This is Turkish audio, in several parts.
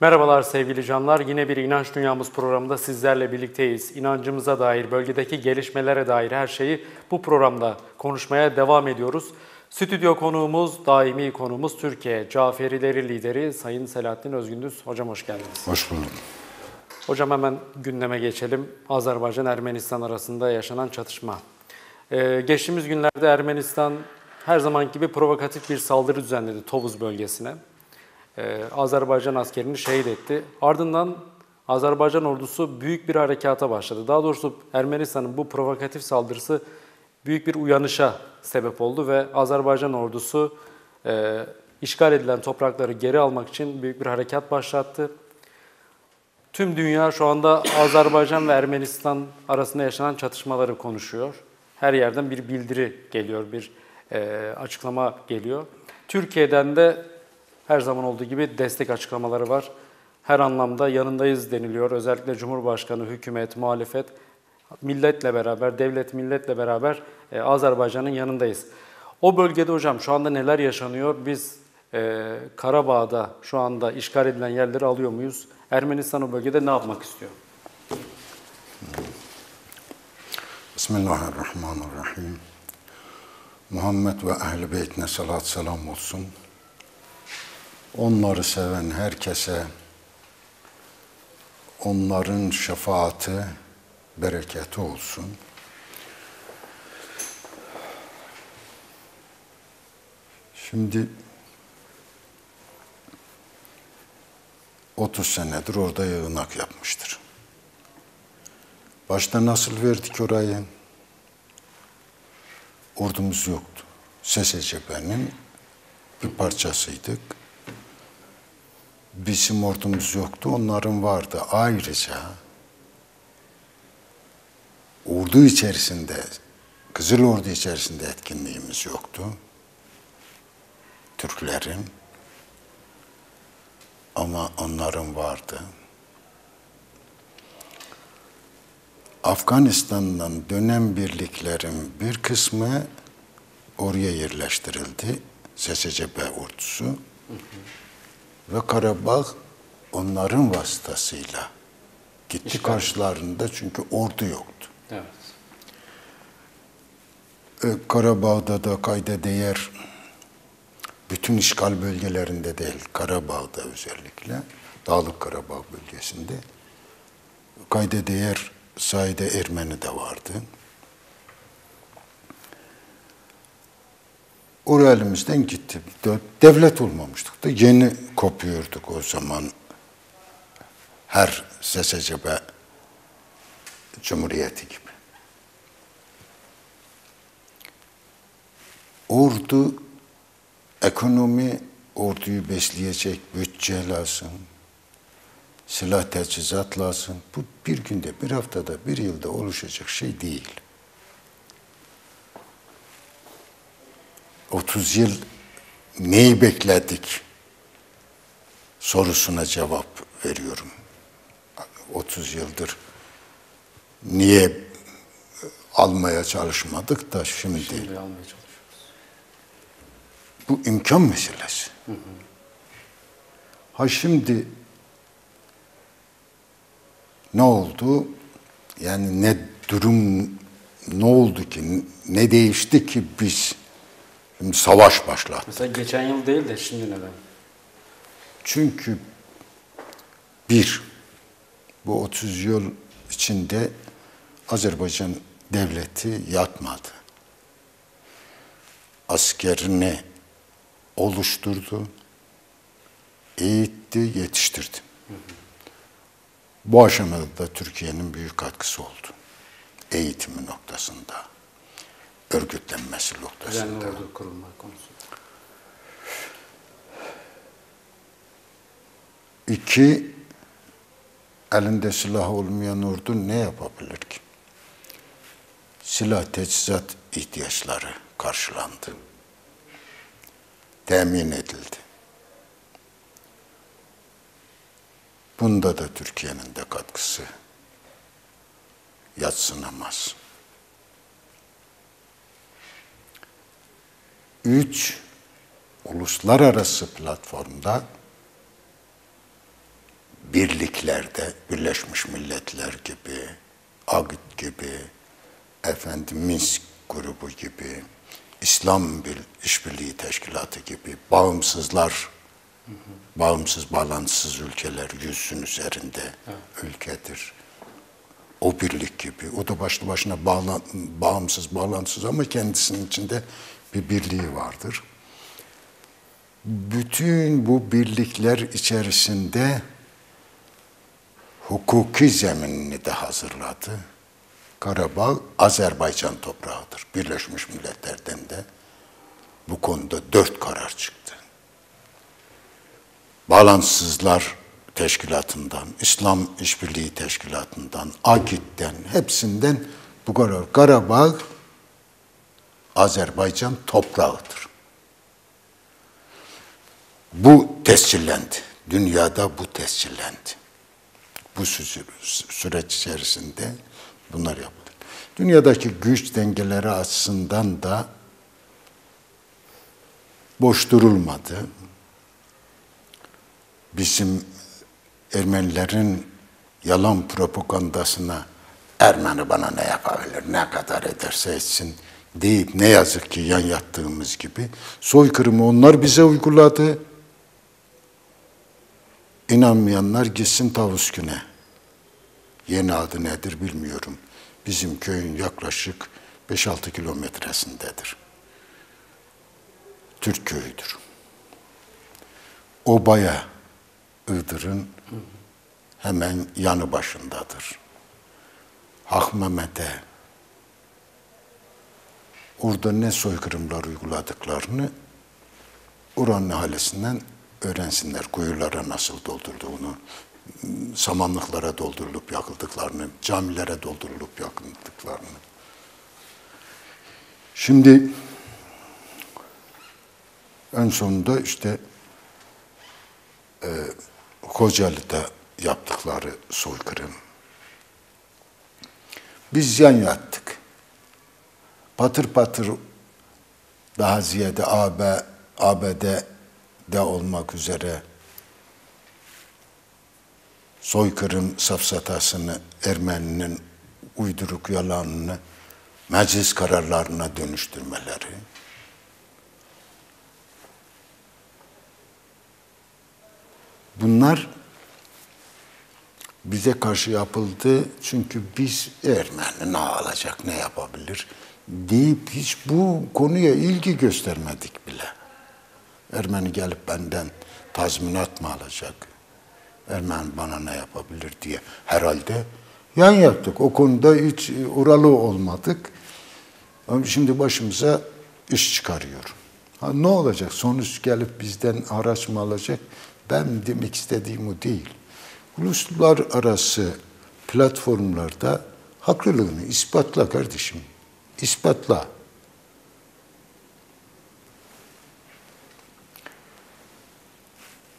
Merhabalar sevgili canlar. Yine bir İnanç Dünyamız programında sizlerle birlikteyiz. İnancımıza dair, bölgedeki gelişmelere dair her şeyi bu programda konuşmaya devam ediyoruz. Stüdyo konuğumuz, daimi konuğumuz Türkiye Caferileri lideri Sayın Selahattin Özgündüz. Hocam hoş geldiniz. Hoş bulduk. Hocam hemen gündeme geçelim. Azerbaycan-Ermenistan arasında yaşanan çatışma. Geçtiğimiz günlerde Ermenistan her zamanki gibi provokatif bir saldırı düzenledi Tovuz bölgesine. Azerbaycan askerini şehit etti. Ardından Azerbaycan ordusu büyük bir harekata başladı. Daha doğrusu Ermenistan'ın bu provokatif saldırısı büyük bir uyanışa sebep oldu ve Azerbaycan ordusu işgal edilen toprakları geri almak için büyük bir harekat başlattı. Tüm dünya şu anda Azerbaycan ve Ermenistan arasında yaşanan çatışmaları konuşuyor. Her yerden bir bildiri geliyor, bir açıklama geliyor. Türkiye'den de her zaman olduğu gibi destek açıklamaları var. Her anlamda yanındayız deniliyor. Özellikle Cumhurbaşkanı, hükümet, muhalefet, milletle beraber, devlet milletle beraber Azerbaycan'ın yanındayız. O bölgede hocam şu anda neler yaşanıyor? Biz Karabağ'da şu anda işgal edilen yerleri alıyor muyuz? Ermenistan o bölgede ne yapmak istiyor? Bismillahirrahmanirrahim. Muhammed ve Ehl-i Beyt'ine salat selam olsun. Onları seven herkese onların şefaati, bereketi olsun. Şimdi 30 senedir orada yığınak yapmıştır. Başta nasıl verdik orayı? Ordumuz yoktu. SSCB'nin bir parçasıydık. Bizim ordumuz yoktu, onların vardı. Ayrıca ordu içerisinde, Kızıl Ordu içerisinde etkinliğimiz yoktu. Türklerin. Ama onların vardı. Afganistan'dan dönen birliklerin bir kısmı oraya yerleştirildi. SSCB ordusu. Hı hı. Ve Karabağ onların vasıtasıyla gitti İşgal. Karşılarında çünkü ordu yoktu. Evet. Karabağ'da da kayda değer bütün işgal bölgelerinde değil, Karabağ'da özellikle, Dağlık Karabağ bölgesinde kayda değer sayıda Ermeni de vardı. Oraya elimizden gitti. Devlet olmamıştık da yeni kopuyorduk o zaman. Her SSCB Cumhuriyeti gibi. Ordu, ekonomi orduyu besleyecek bütçe lazım. Silah teçhizat lazım. Bu bir günde, bir haftada, bir yılda oluşacak şey değil. 30 yıl neyi bekledik sorusuna cevap veriyorum. 30 yıldır niye almaya çalışmadık da şimdi almaya çalışıyoruz. Bu imkan meselesi. Hı hı. Ha şimdi ne oldu? Yani ne durum, ne oldu ki? Ne değişti ki biz? Şimdi savaş başlattı. Mesela geçen yıl değil de şimdi neden? Çünkü bu 30 yıl içinde Azerbaycan devleti yatmadı. Askerini oluşturdu, eğitti, yetiştirdi. Hı hı. Bu aşamada da Türkiye'nin büyük katkısı oldu. Eğitimi noktasında. Örgütlenmesi noktasında. Yani ordu kurulma konusu. 2, elinde silah olmayan ordu ne yapabilir ki? Silah teçhizat ihtiyaçları karşılandı. Temin edildi. Bunda da Türkiye'nin de katkısı yadsınamaz. 3, uluslararası platformda birliklerde, Birleşmiş Milletler gibi, AGİT gibi, Minsk grubu gibi, İslam İşbirliği Teşkilatı gibi bağımsızlar, bağımsız, bağlantısız ülkeler 100'ün üzerinde ülkedir. O birlik gibi, o da başlı başına bağımsız, bağlantısız ama kendisinin içinde bir birliği vardır. Bütün bu birlikler içerisinde hukuki zeminini de hazırladı. Karabağ, Azerbaycan toprağıdır. Birleşmiş Milletler'den de bu konuda 4 karar çıktı. Bağlantısızlar Teşkilatı'ndan, İslam İşbirliği Teşkilatı'ndan, AGİT'ten, hepsinden bu karar. Karabağ, Azerbaycan toprağıdır. Bu tescillendi. Dünyada bu tescillendi. Bu süreç içerisinde bunlar yapıldı. Dünyadaki güç dengeleri açısından da boş durulmadı. Bizim Ermenilerin yalan propagandasına Ermeni bana ne yapabilir, ne kadar ederse etsin deyip ne yazık ki yan yattığımız gibi soykırımı onlar bize uyguladı. İnanmayanlar gitsin Tovuz güne. Yeni adı nedir bilmiyorum. Bizim köyün yaklaşık 5-6 kilometresindedir. Türk köyüdür. Obaya, Iğdır'ın hemen yanı başındadır. Hak Mehmet'e orada ne soykırımlar uyguladıklarını oranın ahalisinden öğrensinler. Kuyulara nasıl doldurduğunu, samanlıklara doldurulup yakıldıklarını, camilere doldurulup yakıldıklarını. Şimdi en sonunda işte Kocaeli'de yaptıkları soykırım. Biz yan yattık. Patır patır daha ziyade ABD'de olmak üzere soykırım safsatasını, Ermeni'nin uyduruk yalanını meclis kararlarına dönüştürmeleri. Bunlar bize karşı yapıldı çünkü biz Ermeni ne alacak, ne yapabilir deyip hiç bu konuya ilgi göstermedik bile. Ermeni gelip benden tazminat mı alacak, Ermeni bana ne yapabilir diye herhalde yan yaptık. O konuda hiç oralı olmadık. Ama şimdi başımıza iş çıkarıyor. Ha, ne olacak? Sonuç gelip bizden araç mı alacak? Ben demek istediğim o değil. Uluslararası platformlarda haklılığını ispatla kardeşim. İspatla.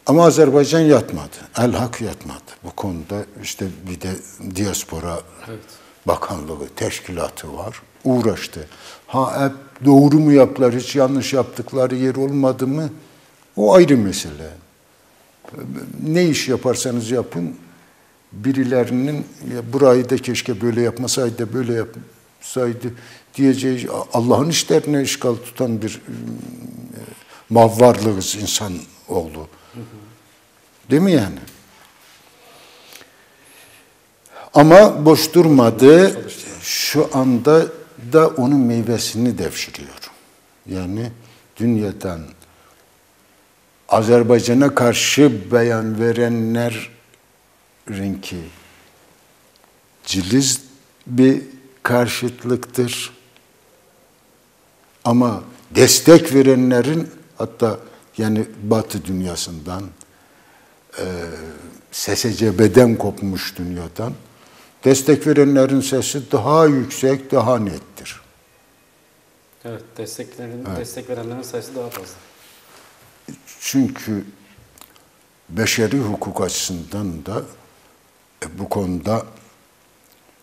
Ama Azerbaycan yatmadı. El hak yatmadı. Bu konuda işte bir de Diaspora Bakanlığı teşkilatı var. Uğraştı. Ha hep doğru mu yaptılar, hiç yanlış yaptıkları yer olmadı mı? O ayrı mesele. Ne iş yaparsanız yapın, birilerinin ya burayı da keşke böyle yapmasaydı, böyle yapsaydı diyeceği, Allah'ın işlerine işgal tutan bir mavvarlığız insanoğlu. Değil mi yani? Ama boş durmadı, şu anda da onun meyvesini devşiriyor. Yani dünyadan Azerbaycan'a karşı beyan verenlerin ki ciliz bir karşıtlıktır. Ama destek verenlerin hatta yani Batı dünyasından, SSCB'den kopmuş dünyadan destek verenlerin sesi daha yüksek, daha nettir. Evet, destek verenlerin sayısı daha fazla. Çünkü beşeri hukuk açısından da bu konuda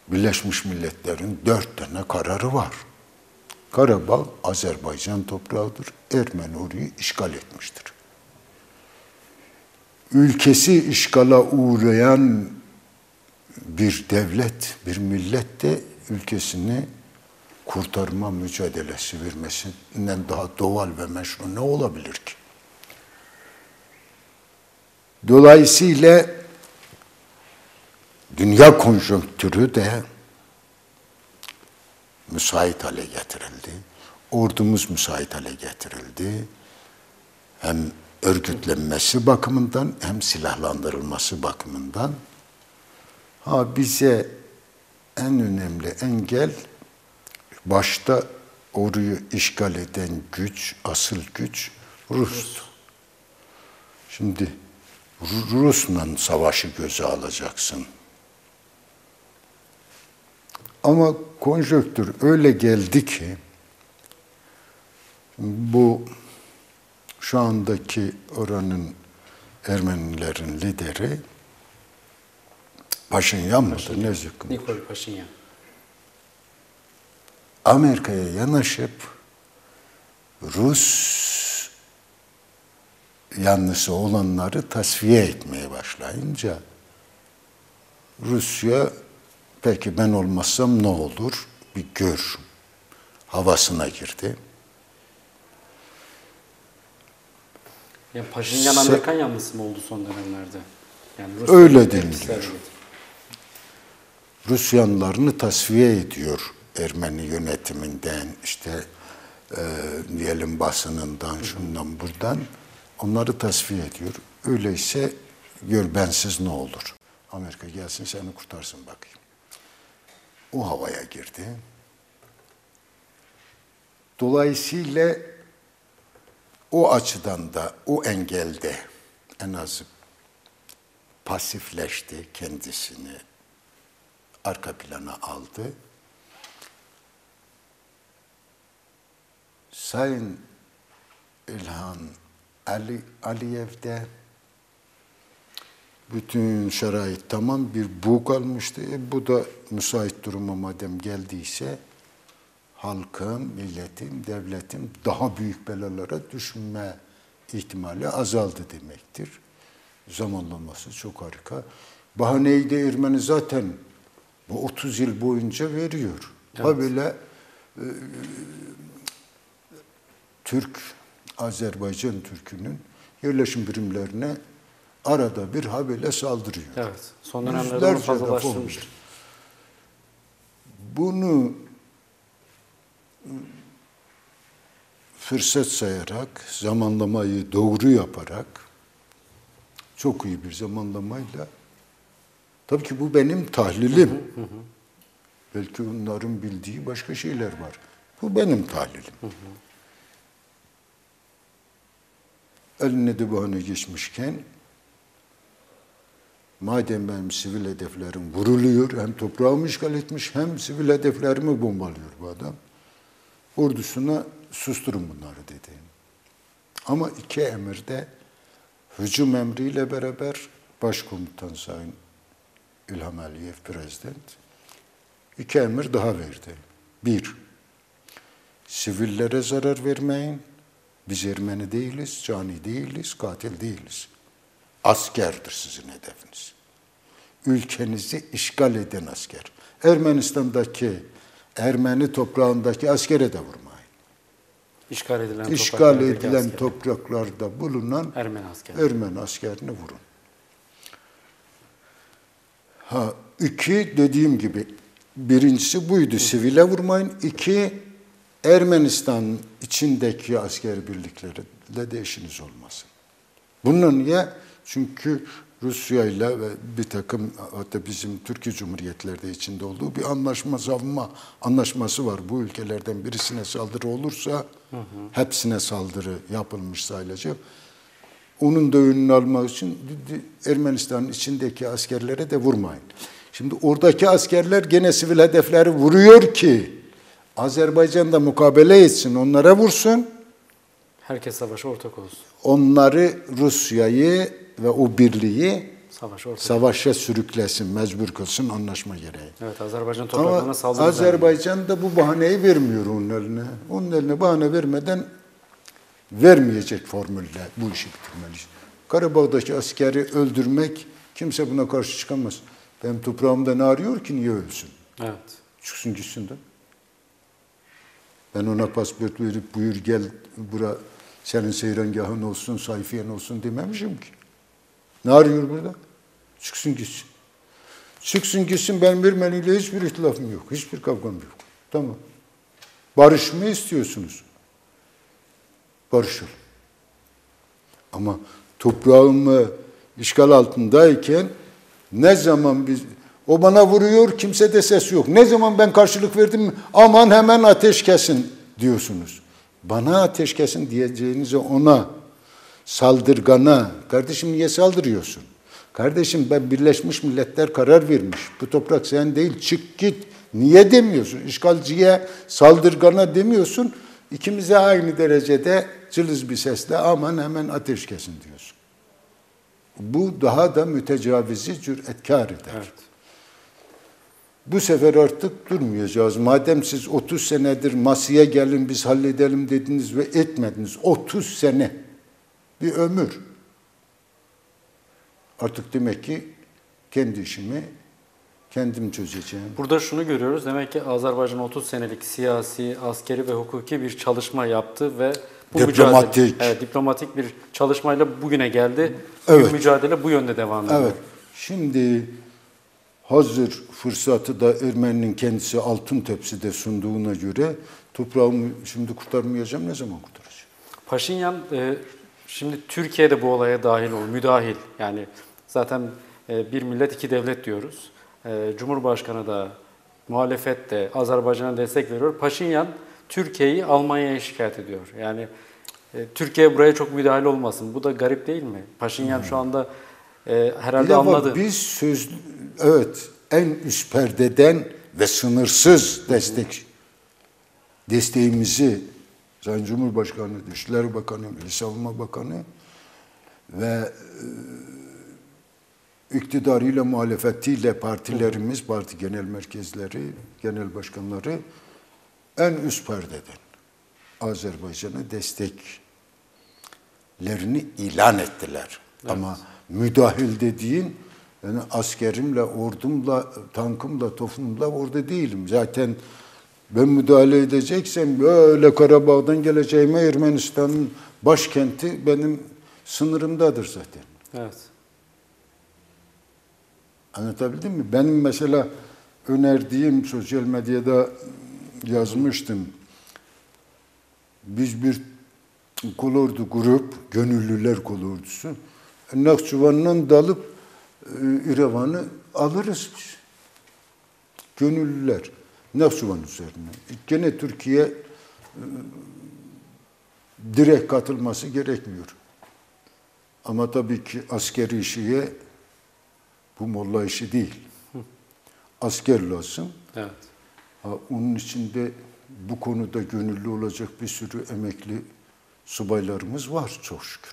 Birleşmiş Milletler'in 4 tane kararı var. Karabağ, Azerbaycan toprağıdır. Ermeni orayı işgal etmiştir. ülkesi işgala uğrayan bir devlet, bir millet de ülkesini kurtarma mücadelesi vermesinden daha doğal ve meşru ne olabilir ki? Dolayısıyla dünya konjonktürü de müsait hale getirildi. Ordumuz müsait hale getirildi. Hem örgütlenmesi bakımından hem silahlandırılması bakımından. Ha, bize en önemli engel başta orayı işgal eden güç, asıl güç Rus'tu. Şimdi Rus'la savaşı göze alacaksın. Ama konjonktür öyle geldi ki bu şu andaki oranın Ermenilerin lideri Paşinyan mıdır? Ne zıkkım? Nikol Paşinyan. Amerika'ya yanaşıp Rus yanlısı olanları tasfiye etmeye başlayınca Rusya peki ben olmazsam ne olur? Bir gör havasına girdi. Ya Paşinyan Amerikan yanlısı mı oldu son dönemlerde? Yani öyle deniliyor. Rusyanlarını tasfiye ediyor Ermeni yönetiminden, işte diyelim basınından, şundan, buradan. Onları tasfiye ediyor. Öyleyse gör bensiz ne olur? Amerika gelsin seni kurtarsın bakayım. O havaya girdi. Dolayısıyla o açıdan da, o engelde en az pasifleşti, kendisini arka plana aldı. Sayın İlham Aliyev de bütün şerait tamam, bir bu kalmıştı. Bu da müsait duruma madem geldiyse halkım, milletim, devletim daha büyük belalara düşme ihtimali azaldı demektir. Zamanlaması çok harika. Bahaneyi de Ermeni zaten bu 30 yıl boyunca veriyor. Evet. Ha böyle Türk, Azerbaycan Türk'ünün yerleşim birimlerine arada bir habile saldırıyor. Evet. Son dönemlerde onu fazlalaştırmıştır. Bunu fırsat sayarak, zamanlamayı doğru yaparak, çok iyi bir zamanlamayla, tabii ki bu benim tahlilim. Hı hı hı. Belki onların bildiği başka şeyler var. Bu benim tahlilim. Hı hı. Eline de bahane geçmişken, madem benim sivil hedeflerim vuruluyor, hem toprağımı işgal etmiş, hem sivil hedeflerimi bombalıyor bu adam. Ordusuna susturun bunları dedi. Ama iki emirde, hücum emriyle beraber Başkomutan Sayın İlham Aliyev Prezident, iki emir daha verdi. Bir, sivillere zarar vermeyin. Biz Ermeni değiliz, cani değiliz, katil değiliz. Askerdir sizin hedefiniz. Ülkenizi işgal eden asker. Ermenistan'daki, Ermeni toprağındaki askere de vurmayın. İşgal edilen topraklarda bulunan Ermeni askerini vurun. Ha, iki, dediğim gibi birincisi buydu. Sivile vurmayın. İki, Ermenistan içindeki asker birlikleriyle de işiniz olmasın. Bunun niye? Çünkü Rusya'yla ve bir takım hatta bizim Türkiye Cumhuriyetlerde içinde olduğu bir anlaşma, savunma anlaşması var. Bu ülkelerden birisine saldırı olursa hepsine saldırı yapılmış sayılacak. Onun da önünü almak için Ermenistan'ın içindeki askerlere de vurmayın. Şimdi oradaki askerler gene sivil hedefleri vuruyor ki Azerbaycan'da mukabele etsin, onlara vursun. Herkes savaşa ortak olsun. Onları, Rusya'yı ve o birliği savaşa sürüklesin, mecbur kılsın anlaşma gereği. Evet, Azerbaycan topraklarına saldırı. Azerbaycan da bu bahaneyi vermiyor onun eline. Onun eline bahane vermeden vermeyecek formülle bu işi bitirmeliyiz. Karabağ'daki askeri öldürmek, kimse buna karşı çıkamaz. Benim toprağımda ne arıyor ki niye ölsün? Evet. Çıksın gitsin de. Ben ona pasport verip buyur gel bura senin seyrengahın olsun, sayfiyen olsun dememişim ki. Ne arıyor burada? Çıksın gitsin. Çıksın gitsin, benim Ermeniyle hiçbir ihtilafım yok. Hiçbir kavgam yok. Tamam. Barış mı istiyorsunuz? Barışalım. Ama toprağımı işgal altındayken ne zaman biz... O bana vuruyor, kimse de ses yok. Ne zaman ben karşılık verdim mi? Aman hemen ateş kesin diyorsunuz. Bana ateş kesin diyeceğinize ona, saldırgana, kardeşim niye saldırıyorsun? Kardeşim ben Birleşmiş Milletler karar vermiş. Bu toprak senin değil, çık git. Niye demiyorsun? İşgalciye, saldırgana demiyorsun. İkimize aynı derecede cılız bir sesle aman hemen ateş kesin diyorsun. Bu daha da mütecavizi cüretkar eder. Evet. Bu sefer artık durmayacağız. Madem siz 30 senedir masaya gelin biz halledelim dediniz ve etmediniz. 30 sene bir ömür. Artık demek ki kendi işimi kendim çözeceğim. Burada şunu görüyoruz. Demek ki Azerbaycan 30 senelik siyasi, askeri ve hukuki bir çalışma yaptı ve bu diplomatik mücadele, diplomatik bir çalışmayla bugüne geldi. Evet. Mücadele bu yönde devam ediyor. Evet. Şimdi hazır fırsatı da Ermeni'nin kendisi altın tepside sunduğuna göre toprağımı şimdi kurtarmayacağım, ne zaman kurtaracağım? Paşinyan şimdi Türkiye'de bu olaya dahil olur, müdahil. Yani zaten bir millet iki devlet diyoruz. Cumhurbaşkanı da, muhalefet de Azerbaycan'a destek veriyor. Paşinyan Türkiye'yi Almanya'ya şikayet ediyor. Yani Türkiye buraya çok müdahil olmasın. Bu da garip değil mi? Paşinyan şu anda herhalde anladı. Biz söz, evet, en üst perdeden ve sınırsız desteğimizi Sayın Cumhurbaşkanı, Dışişleri Bakanı, Milli Savunma Bakanı ve iktidarıyla, muhalefetiyle partilerimiz, parti genel merkezleri, genel başkanları en üst perdeden Azerbaycan'a desteklerini ilan ettiler. Evet. Ama müdahil dediğin, yani askerimle, ordumla, tankımla, tofumla orada değilim. Zaten ben müdahale edeceksem böyle Karabağ'dan geleceğime Ermenistan'ın başkenti benim sınırımdadır zaten. Evet. Anlatabildim mi? Benim mesela önerdiğim, sosyal medyada yazmıştım. Biz bir kolordu grup, gönüllüler kolordusu, Nakçıvan'dan dalıp İrevan'ı alırız biz. Gönüllüler. Nakçıvan üzerine. Gene Türkiye direkt katılması gerekmiyor. Ama tabii ki askeri işiye bu molla işi değil. Asker lazım. Evet. Ha, onun içinde bu konuda gönüllü olacak bir sürü emekli subaylarımız var çok şükür.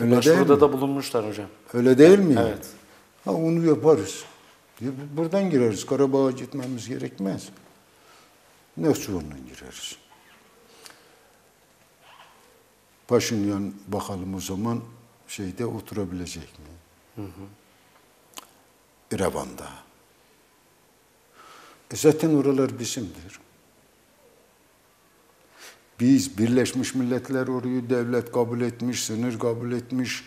Başvuruda da bulunmuşlar hocam. Öyle değil mi? Evet. Ha, onu yaparız. Buradan gireriz. Karabağ'a gitmemiz gerekmez. Nefçuvan'dan gireriz. Paşinyan bakalım o zaman şeyde oturabilecek mi? İrevan'da. Zaten oralar bizimdir. Biz Birleşmiş Milletler orayı devlet kabul etmiş, sınır kabul etmiş.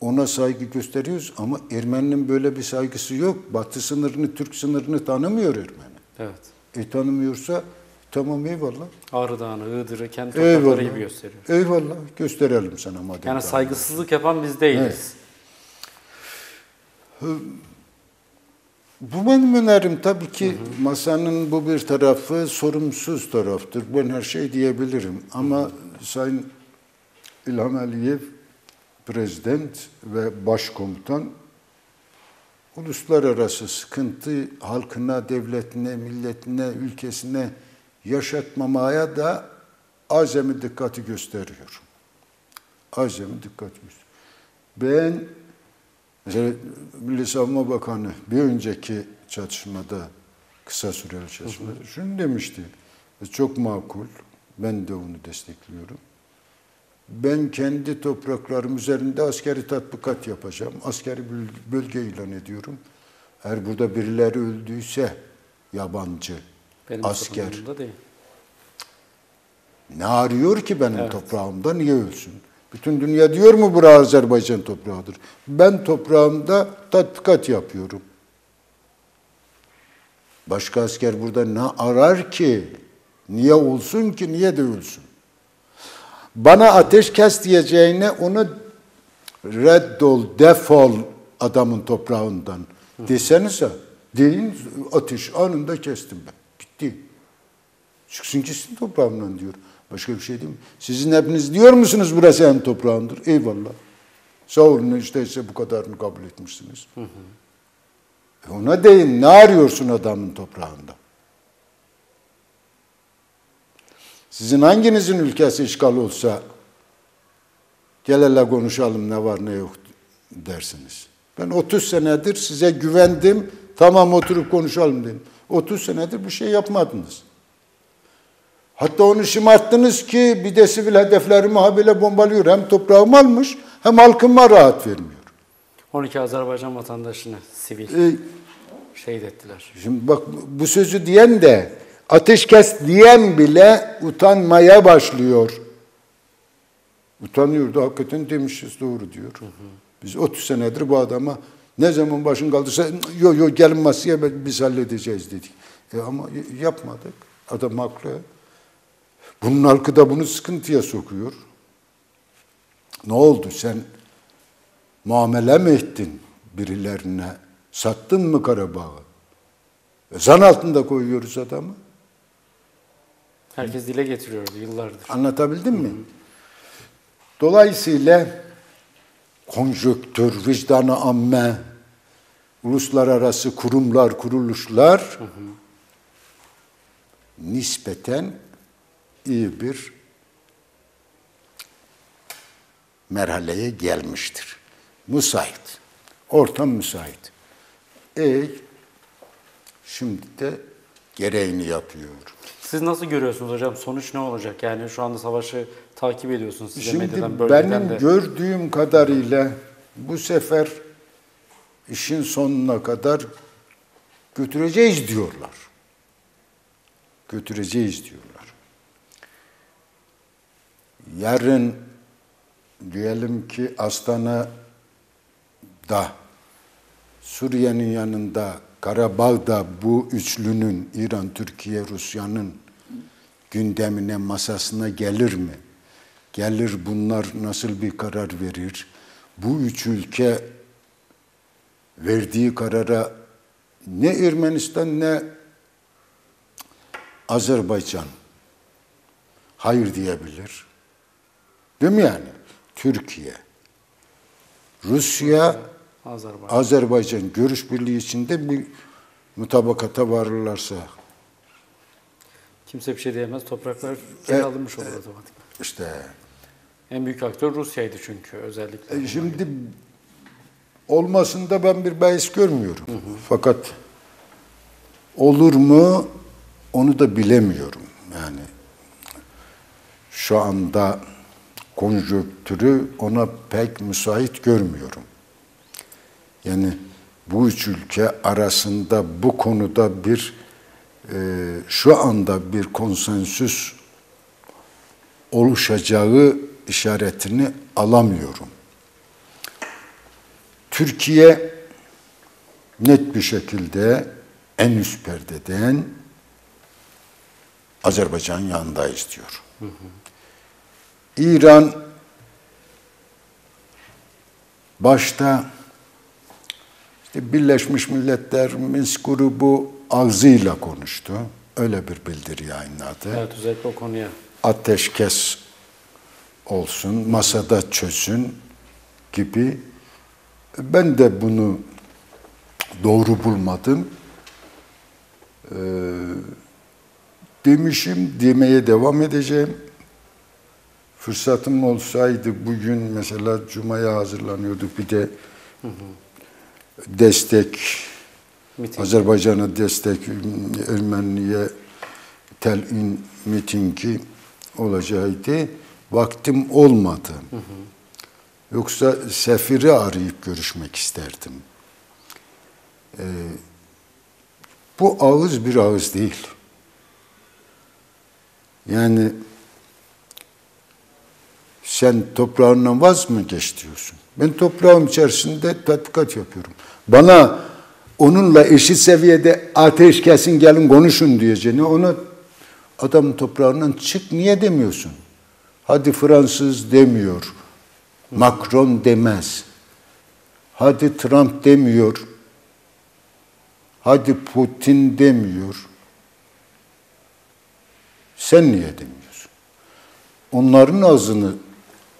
Ona saygı gösteriyoruz ama Ermeni'nin böyle bir saygısı yok. Batı sınırını, Türk sınırını tanımıyor Ermeni. Evet. Tanımıyorsa tamam eyvallah. Ağrı Dağı'nı, Iğdır'ı, kendi toprakları gibi gösteriyor. Eyvallah, gösterelim sana madem. Yani saygısızlık yapan biz değiliz. Evet. Bu benim önerim. Tabii ki masanın bu bir tarafı sorumsuz taraftır. Ben her şey diyebilirim. Ama Sayın İlham Aliyev, Prezident ve Başkomutan, uluslararası sıkıntı halkına, devletine, milletine, ülkesine yaşatmamaya da azami dikkati gösteriyor. Azami dikkati gösteriyor. Ben mesela Milli Savunma Bakanı bir önceki çatışmada, kısa süreli çatışmada şunu demişti, çok makul, ben de onu destekliyorum. ben kendi topraklarım üzerinde askeri tatbikat yapacağım. Askeri bölge ilan ediyorum. Eğer burada birileri öldüyse yabancı, benim asker. Ne arıyor ki benim toprağımda? Niye ölsün? Bütün dünya diyor mu burası Azerbaycan toprağıdır? Ben toprağımda tatbikat yapıyorum. Başka asker burada ne arar ki? Niye olsun ki? Niye de ölsün? Bana ateş kes diyeceğine onu reddol, defol adamın toprağından desenize. Deyin ateş anında kestim ben. Bitti. Çıksın gitsin toprağımdan diyor. Başka bir şey değil mi? Sizin hepiniz diyor musunuz burası en toprağımdır? Eyvallah. Sağ olun işte bu kadarını kabul etmişsiniz. Hı hı. Ona deyin ne arıyorsun adamın toprağında? Sizin hanginizin ülkesi işgal olsa gel hele konuşalım ne var ne yok dersiniz. Ben 30 senedir size güvendim. Tamam oturup konuşalım dedim. 30 senedir bir şey yapmadınız. Hatta onu şımarttınız ki bir de sivil hedeflerimi habire bombalıyor. Hem toprağımı almış hem halkıma rahat vermiyor. 12 Azerbaycan vatandaşını sivil şehit ettiler. Şimdi bak bu sözü diyen de ateşkes diyen bile utanmaya başlıyor. Utanıyordu hakikaten demişiz doğru diyor. Hı hı. Biz 30 senedir bu adama ne zaman başın kaldırsa yok gelin masaya biz halledeceğiz dedik. Ama yapmadık. Adam haklı. Bunun halkı da bunu sıkıntıya sokuyor. Ne oldu? Sen muamele mi ettin birilerine? Sattın mı Karabağ'ı? Zan altında koyuyoruz adamı. Herkes dile getiriyordu yıllardır. Anlatabildim mi? Dolayısıyla konjöktür, vicdanı amme, uluslararası kurumlar, kuruluşlar nispeten iyi bir merhaleye gelmiştir. Müsait. Ortam müsait. Şimdi de gereğini yapıyor. Siz nasıl görüyorsunuz hocam? Sonuç ne olacak? Yani şu anda savaşı takip ediyorsunuz. Size medyadan, bölgeden de. Şimdi benim gördüğüm kadarıyla bu sefer işin sonuna kadar götüreceğiz diyorlar. Götüreceğiz diyorlar. Yarın diyelim ki Astana'da, Suriye'nin yanında, Karabağ'da bu üçlünün, İran, Türkiye, Rusya'nın gündemine, masasına gelir mi? Gelir, bunlar nasıl bir karar verir? Bu üç ülke verdiği karara ne Ermenistan ne Azerbaycan hayır diyebilir. Değil mi yani? Türkiye, Rusya, Azerbaycan görüş birliği içinde bir mutabakata varırlarsa. Kimse bir şey diyemez. Topraklar geri alınmış olur otomatikman. İşte. En büyük aktör Rusya'ydı çünkü özellikle. Şimdi olmasında ben bir bahis görmüyorum. Hı hı. Fakat olur mu onu da bilemiyorum. Yani şu anda konjonktürü ona pek müsait görmüyorum. Yani bu üç ülke arasında bu konuda bir şu anda bir konsensüs oluşacağı işaretini alamıyorum. Türkiye net bir şekilde en üst perdeden Azerbaycan yanındayız diyor. Hı hı. İran başta Birleşmiş Milletler Minsk grubu ağzıyla konuştu. Öyle bir bildiri yayınladı. Evet, özellikle o konuya. Ateşkes olsun, masada çözün gibi. Ben de bunu doğru bulmadım. Demişim, demeye devam edeceğim. Fırsatım olsaydı bugün mesela Cuma'ya hazırlanıyorduk. Bir de destek, Azerbaycan'a destek, Ermeniye telin mitingi olacaktı. vaktim olmadı. Hı hı. Yoksa sefiri arayıp görüşmek isterdim. Bu ağız bir ağız değil. Yani sen toprağından vaz mı geç diyorsun? Ben toprağım içerisinde tatbikat yapıyorum. Bana onunla eşit seviyede ateş kesin gelin konuşun diyeceğine ona adamın toprağından çık niye demiyorsun? Hadi Fransız demiyor. Macron demez. Hadi Trump demiyor. Hadi Putin demiyor. Sen niye demiyorsun? Onların ağzını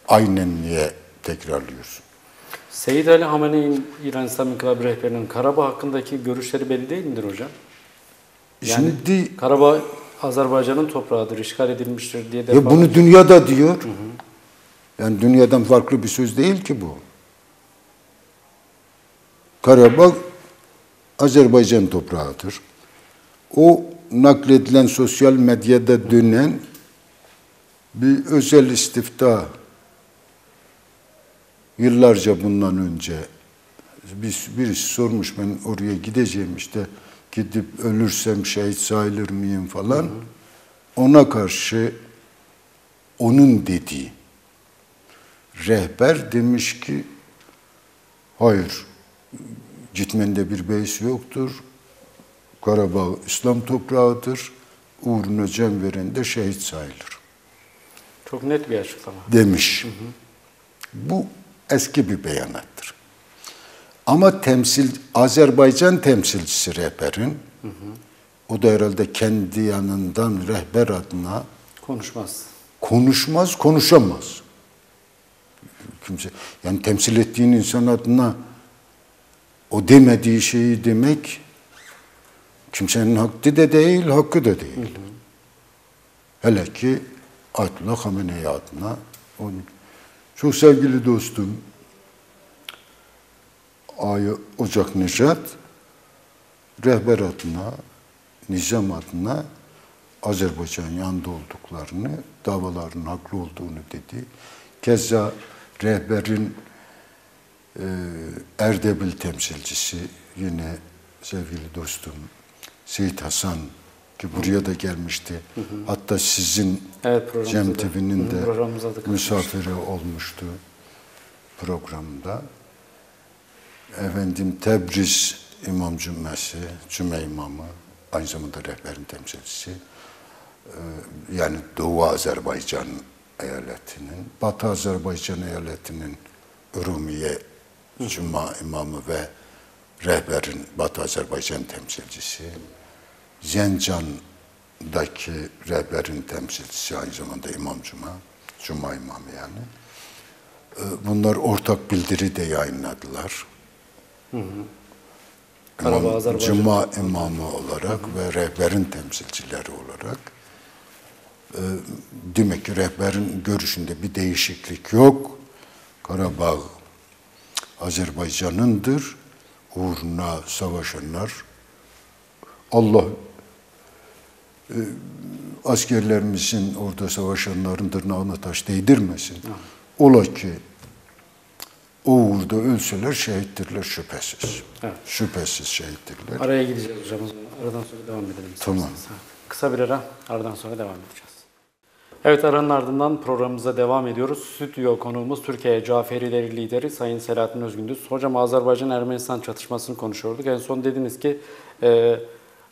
aynen niye tekrarlıyorsun? Seyyid Ali Hameney'in İran İslam İnkılabı rehberinin Karabağ hakkındaki görüşleri belli değil midir hocam? Yani şimdi, Karabağ Azerbaycan'ın toprağıdır, işgal edilmiştir diye de... Ya bunu dünyada diyor. Hı hı. Yani dünyadan farklı bir söz değil ki bu. Karabağ Azerbaycan toprağıdır. O nakledilen sosyal medyada dönen bir özel istifta, yıllarca bundan önce birisi sormuş ben oraya gideceğim işte gidip ölürsem şehit sayılır mıyım falan. Hı hı. Ona karşı onun dediği rehber demiş ki hayır gitmende bir beis yoktur. Karabağ İslam toprağıdır. Uğruna can veren de şehit sayılır. Çok net bir açıklama. Demiş. Hı hı. Bu eski bir beyanattır. Ama Azerbaycan temsilcisi rehberin, hı hı, o da herhalde kendi yanından rehber adına konuşamaz. Kimse, yani temsil ettiğin insan adına o demediği şeyi demek kimsenin hakkı da değil, hakkı da değil. Hı hı. Hele ki Ayetullah Hamaney adına onu. Çok sevgili dostum Ayı Ocak Necat rehber adına, nizam adına Azerbaycan yanında olduklarını, davaların haklı olduğunu dedi. Keza rehberin Erdebil temsilcisi yine sevgili dostum Seyit Hasan ki buraya da gelmişti. Hı hı. Hatta sizin, evet, Cem TV'nin de misafiri olmuştu programda. Efendim Tebriz İmam Cümmesi, Cümme İmamı, aynı zamanda rehberin temsilcisi. Yani Doğu Azerbaycan eyaletinin, Batı Azerbaycan eyaletinin Ürumiye Cümme İmamı ve rehberin Batı Azerbaycan temsilcisi. Zencan'daki rehberin temsilcisi aynı zamanda İmam Cuma İmamı yani. Bunlar ortak bildiri de yayınladılar. Hı hı. Cuma İmamı olarak, hı hı, ve rehberin temsilcileri olarak. Demek ki rehberin görüşünde bir değişiklik yok. Karabağ Azerbaycan'ındır. Uğruna savaşanlar Allah askerlerimizin, orada savaşanların tırnağına taş değdirmesin. Ola ki o uğurda ölseler şehittirler şüphesiz. Evet. Şüphesiz şehittirler. Araya gideceğiz hocam. Aradan sonra devam edelim. Tamam. Evet. Kısa bir ara, aradan sonra devam edeceğiz. Evet, aranın ardından programımıza devam ediyoruz. Stüdyo konuğumuz Türkiye Caferileri lideri Sayın Selahattin Özgündüz. Hocam Azerbaycan-Ermenistan çatışmasını konuşuyorduk. En son dediniz ki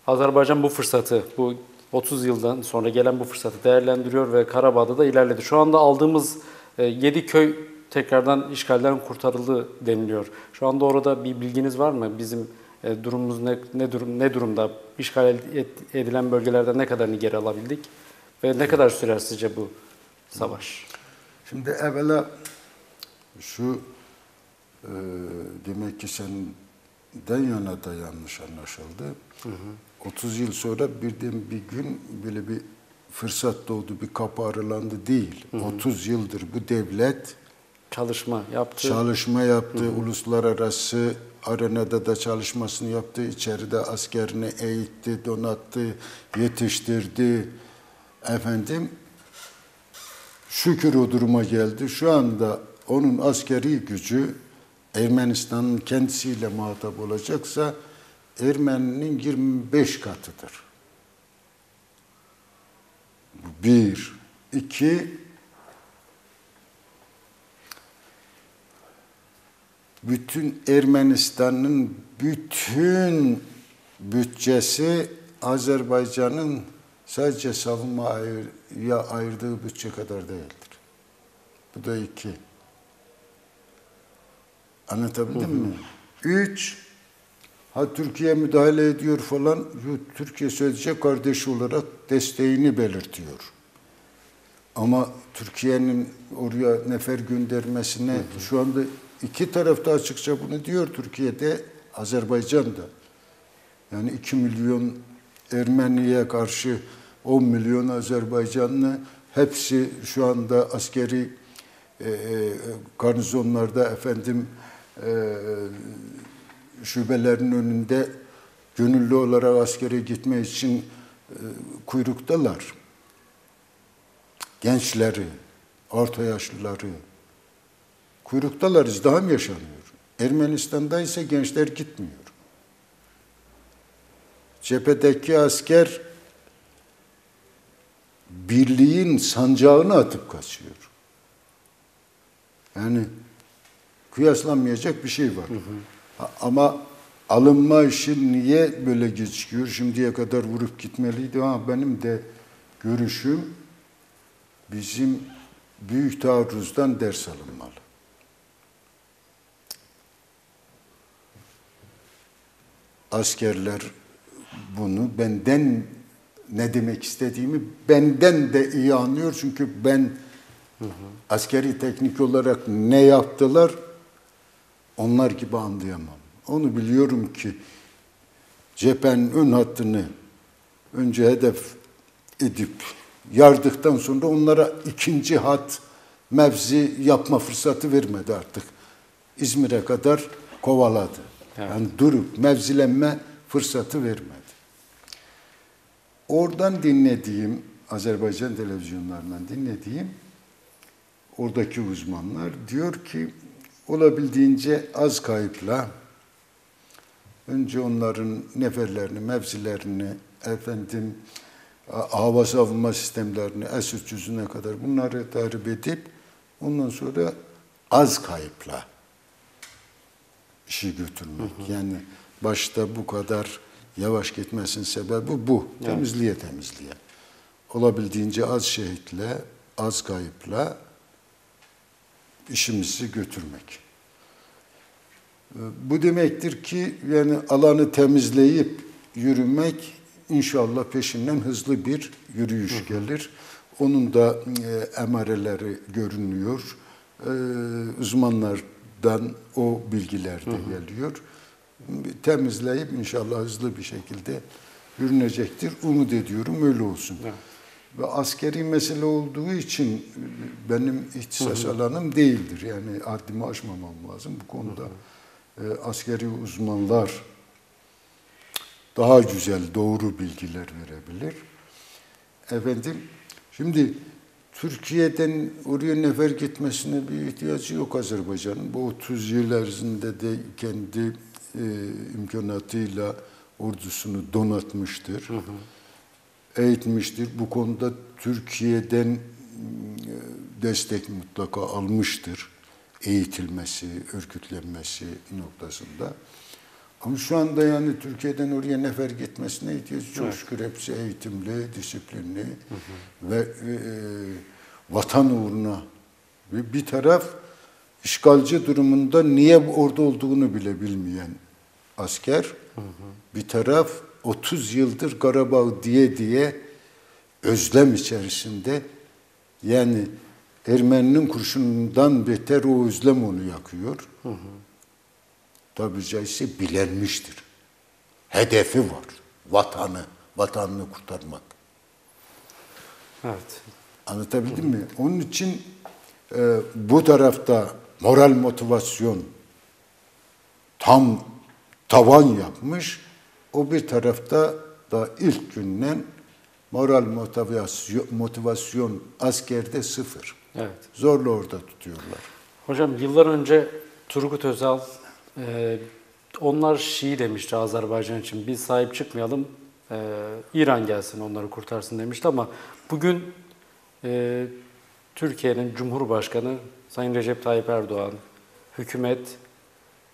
Azerbaycan bu fırsatı, bu 30 yıldan sonra gelen bu fırsatı değerlendiriyor ve Karabağ'da da ilerledi. Şu anda aldığımız 7 köy tekrardan işgalden kurtarıldı deniliyor. Şu anda orada bir bilginiz var mı? Bizim durumumuz ne durumda? İşgal edilen bölgelerde ne kadarını geri alabildik? Ve ne kadar sürer sizce bu savaş? Şimdi evvela şu demek ki senden yana da yanlış anlaşıldı. Hı hı. 30 yıl sonra birden bir gün böyle bir fırsat doğdu, bir kapı aralandı değil. Hı hı. 30 yıldır bu devlet çalışma yaptı, hı hı, uluslararası arenada da çalışmasını yaptı, içeride askerini eğitti, donattı, yetiştirdi. Efendim, şükür o duruma geldi. Şu anda onun askeri gücü Ermenistan'ın kendisiyle muhatap olacaksa Ermeni'nin 25 katıdır. Bir, iki, bütün Ermenistan'ın bütün bütçesi Azerbaycan'ın sadece savunmaya ayırdığı bütçe kadar değildir. Bu da iki. Anlatabildim mi? Üç, ha Türkiye müdahale ediyor falan, Türkiye sadece kardeşi olarak desteğini belirtiyor. Ama Türkiye'nin oraya nefer göndermesine, şu anda iki tarafta açıkça bunu diyor, Türkiye'de, Azerbaycan'da. Yani 2 milyon Ermeni'ye karşı 10 milyon Azerbaycanlı, hepsi şu anda askeri garnizonlarda, efendim, şubelerin önünde gönüllü olarak askere gitme için kuyruktalar. Gençleri, orta yaşlıları kuyruktalar, izdiham yaşanıyor. Ermenistan'da ise gençler gitmiyor. Cephedeki asker birliğin sancağını atıp kaçıyor. Yani kıyaslanmayacak bir şey var. Hı hı. Ama alınma işi niye böyle geçiyor? Şimdiye kadar vurup gitmeliydi. Ha, benim de görüşüm, bizim büyük taarruzdan ders alınmalı. Askerler bunu benden, ne demek istediğimi benden de iyi anlıyor. Çünkü ben askeri teknik olarak ne yaptılar onlar gibi anlayamam. Onu biliyorum ki cephenin ön hattını önce hedef edip yardıktan sonra onlara ikinci hat mevzi yapma fırsatı vermedi artık. İzmir'e kadar kovaladı. Evet. Yani durup mevzilenme fırsatı vermedi. Oradan dinlediğim, Azerbaycan televizyonlarından dinlediğim oradaki uzmanlar diyor ki olabildiğince az kayıpla önce onların neferlerini, mevzilerini, efendim hava savunma sistemlerini S-300'üne kadar bunları tahrip edip ondan sonra az kayıpla işi götürmek. Hı hı. Yani başta bu kadar yavaş gitmesinin sebebi bu. Yani. Temizliğe temizliğe. Olabildiğince az şehitle, az kayıpla işimizi götürmek. Bu demektir ki yani alanı temizleyip yürümek, İnşallah peşinden hızlı bir yürüyüş gelir. Onun da emareleri görünüyor. Uzmanlardan o bilgiler de geliyor. Temizleyip inşallah hızlı bir şekilde yürünecektir. Umut ediyorum öyle olsun. Evet. Ve askeri mesele olduğu için benim ihtisas alanım değildir. Yani haddimi aşmamam lazım. Bu konuda askeri uzmanlar daha güzel, doğru bilgiler verebilir. Efendim, şimdi Türkiye'den oraya nefer gitmesine bir ihtiyacı yok Azerbaycan'ın. Bu 30 yıl erzinde de kendi imkanatıyla ordusunu donatmıştır, eğitmiştir. Bu konuda Türkiye'den destek mutlaka almıştır. Eğitilmesi, örgütlenmesi noktasında. Ama şu anda yani Türkiye'den oraya nefer gitmesine ihtiyacı çok şükür. Hepsi eğitimli, disiplinli ve vatan uğruna. Bir taraf işgalci durumunda niye orada olduğunu bile bilmeyen asker. Bir taraf 30 yıldır Karabağ diye özlem içerisinde, yani Ermeni'nin kurşunundan beter o özlem onu yakıyor. Tabi caizse bilenmiştir. Hedefi var. Vatanını kurtarmak. Evet. Anlatabildim mi? Onun için bu tarafta moral motivasyon tam tavan yapmış. O bir tarafta da ilk günden moral motivasyon askerde sıfır. Evet. Zorla orada tutuyorlar. Hocam yıllar önce Turgut Özal, onlar Şii demişti Azerbaycan için, biz sahip çıkmayalım, İran gelsin onları kurtarsın demişti ama bugün Türkiye'nin Cumhurbaşkanı Sayın Recep Tayyip Erdoğan, hükümet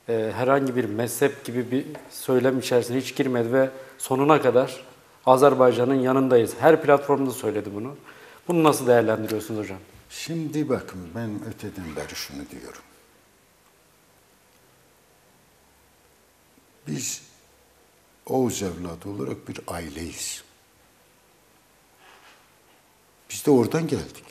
herhangi bir mezhep gibi bir söylem içerisine hiç girmedi ve sonuna kadar Azerbaycan'ın yanındayız. Her platformda söyledi bunu. Bunu nasıl değerlendiriyorsunuz hocam? Şimdi bakın, ben öteden beri şunu diyorum. Biz Oğuz evladı olarak bir aileyiz. Biz de oradan geldik.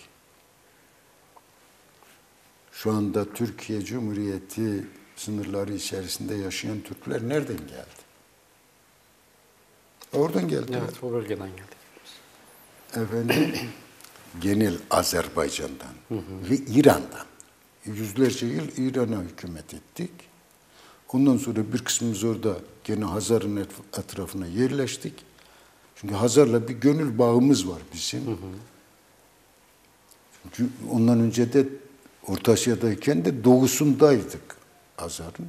Şu anda Türkiye Cumhuriyeti sınırları içerisinde yaşayan Türkler nereden geldi? Oradan geldi. Evet, o bölgeden geldik. Efendim, genel Azerbaycan'dan ve İran'dan. Yüzlerce yıl İran'a hükümet ettik. Ondan sonra bir kısmımız orada gene Hazar'ın etrafına yerleştik. Çünkü Hazar'la bir gönül bağımız var bizim. Çünkü ondan önce de Orta Asya'dayken de doğusundaydık Hazar'ın.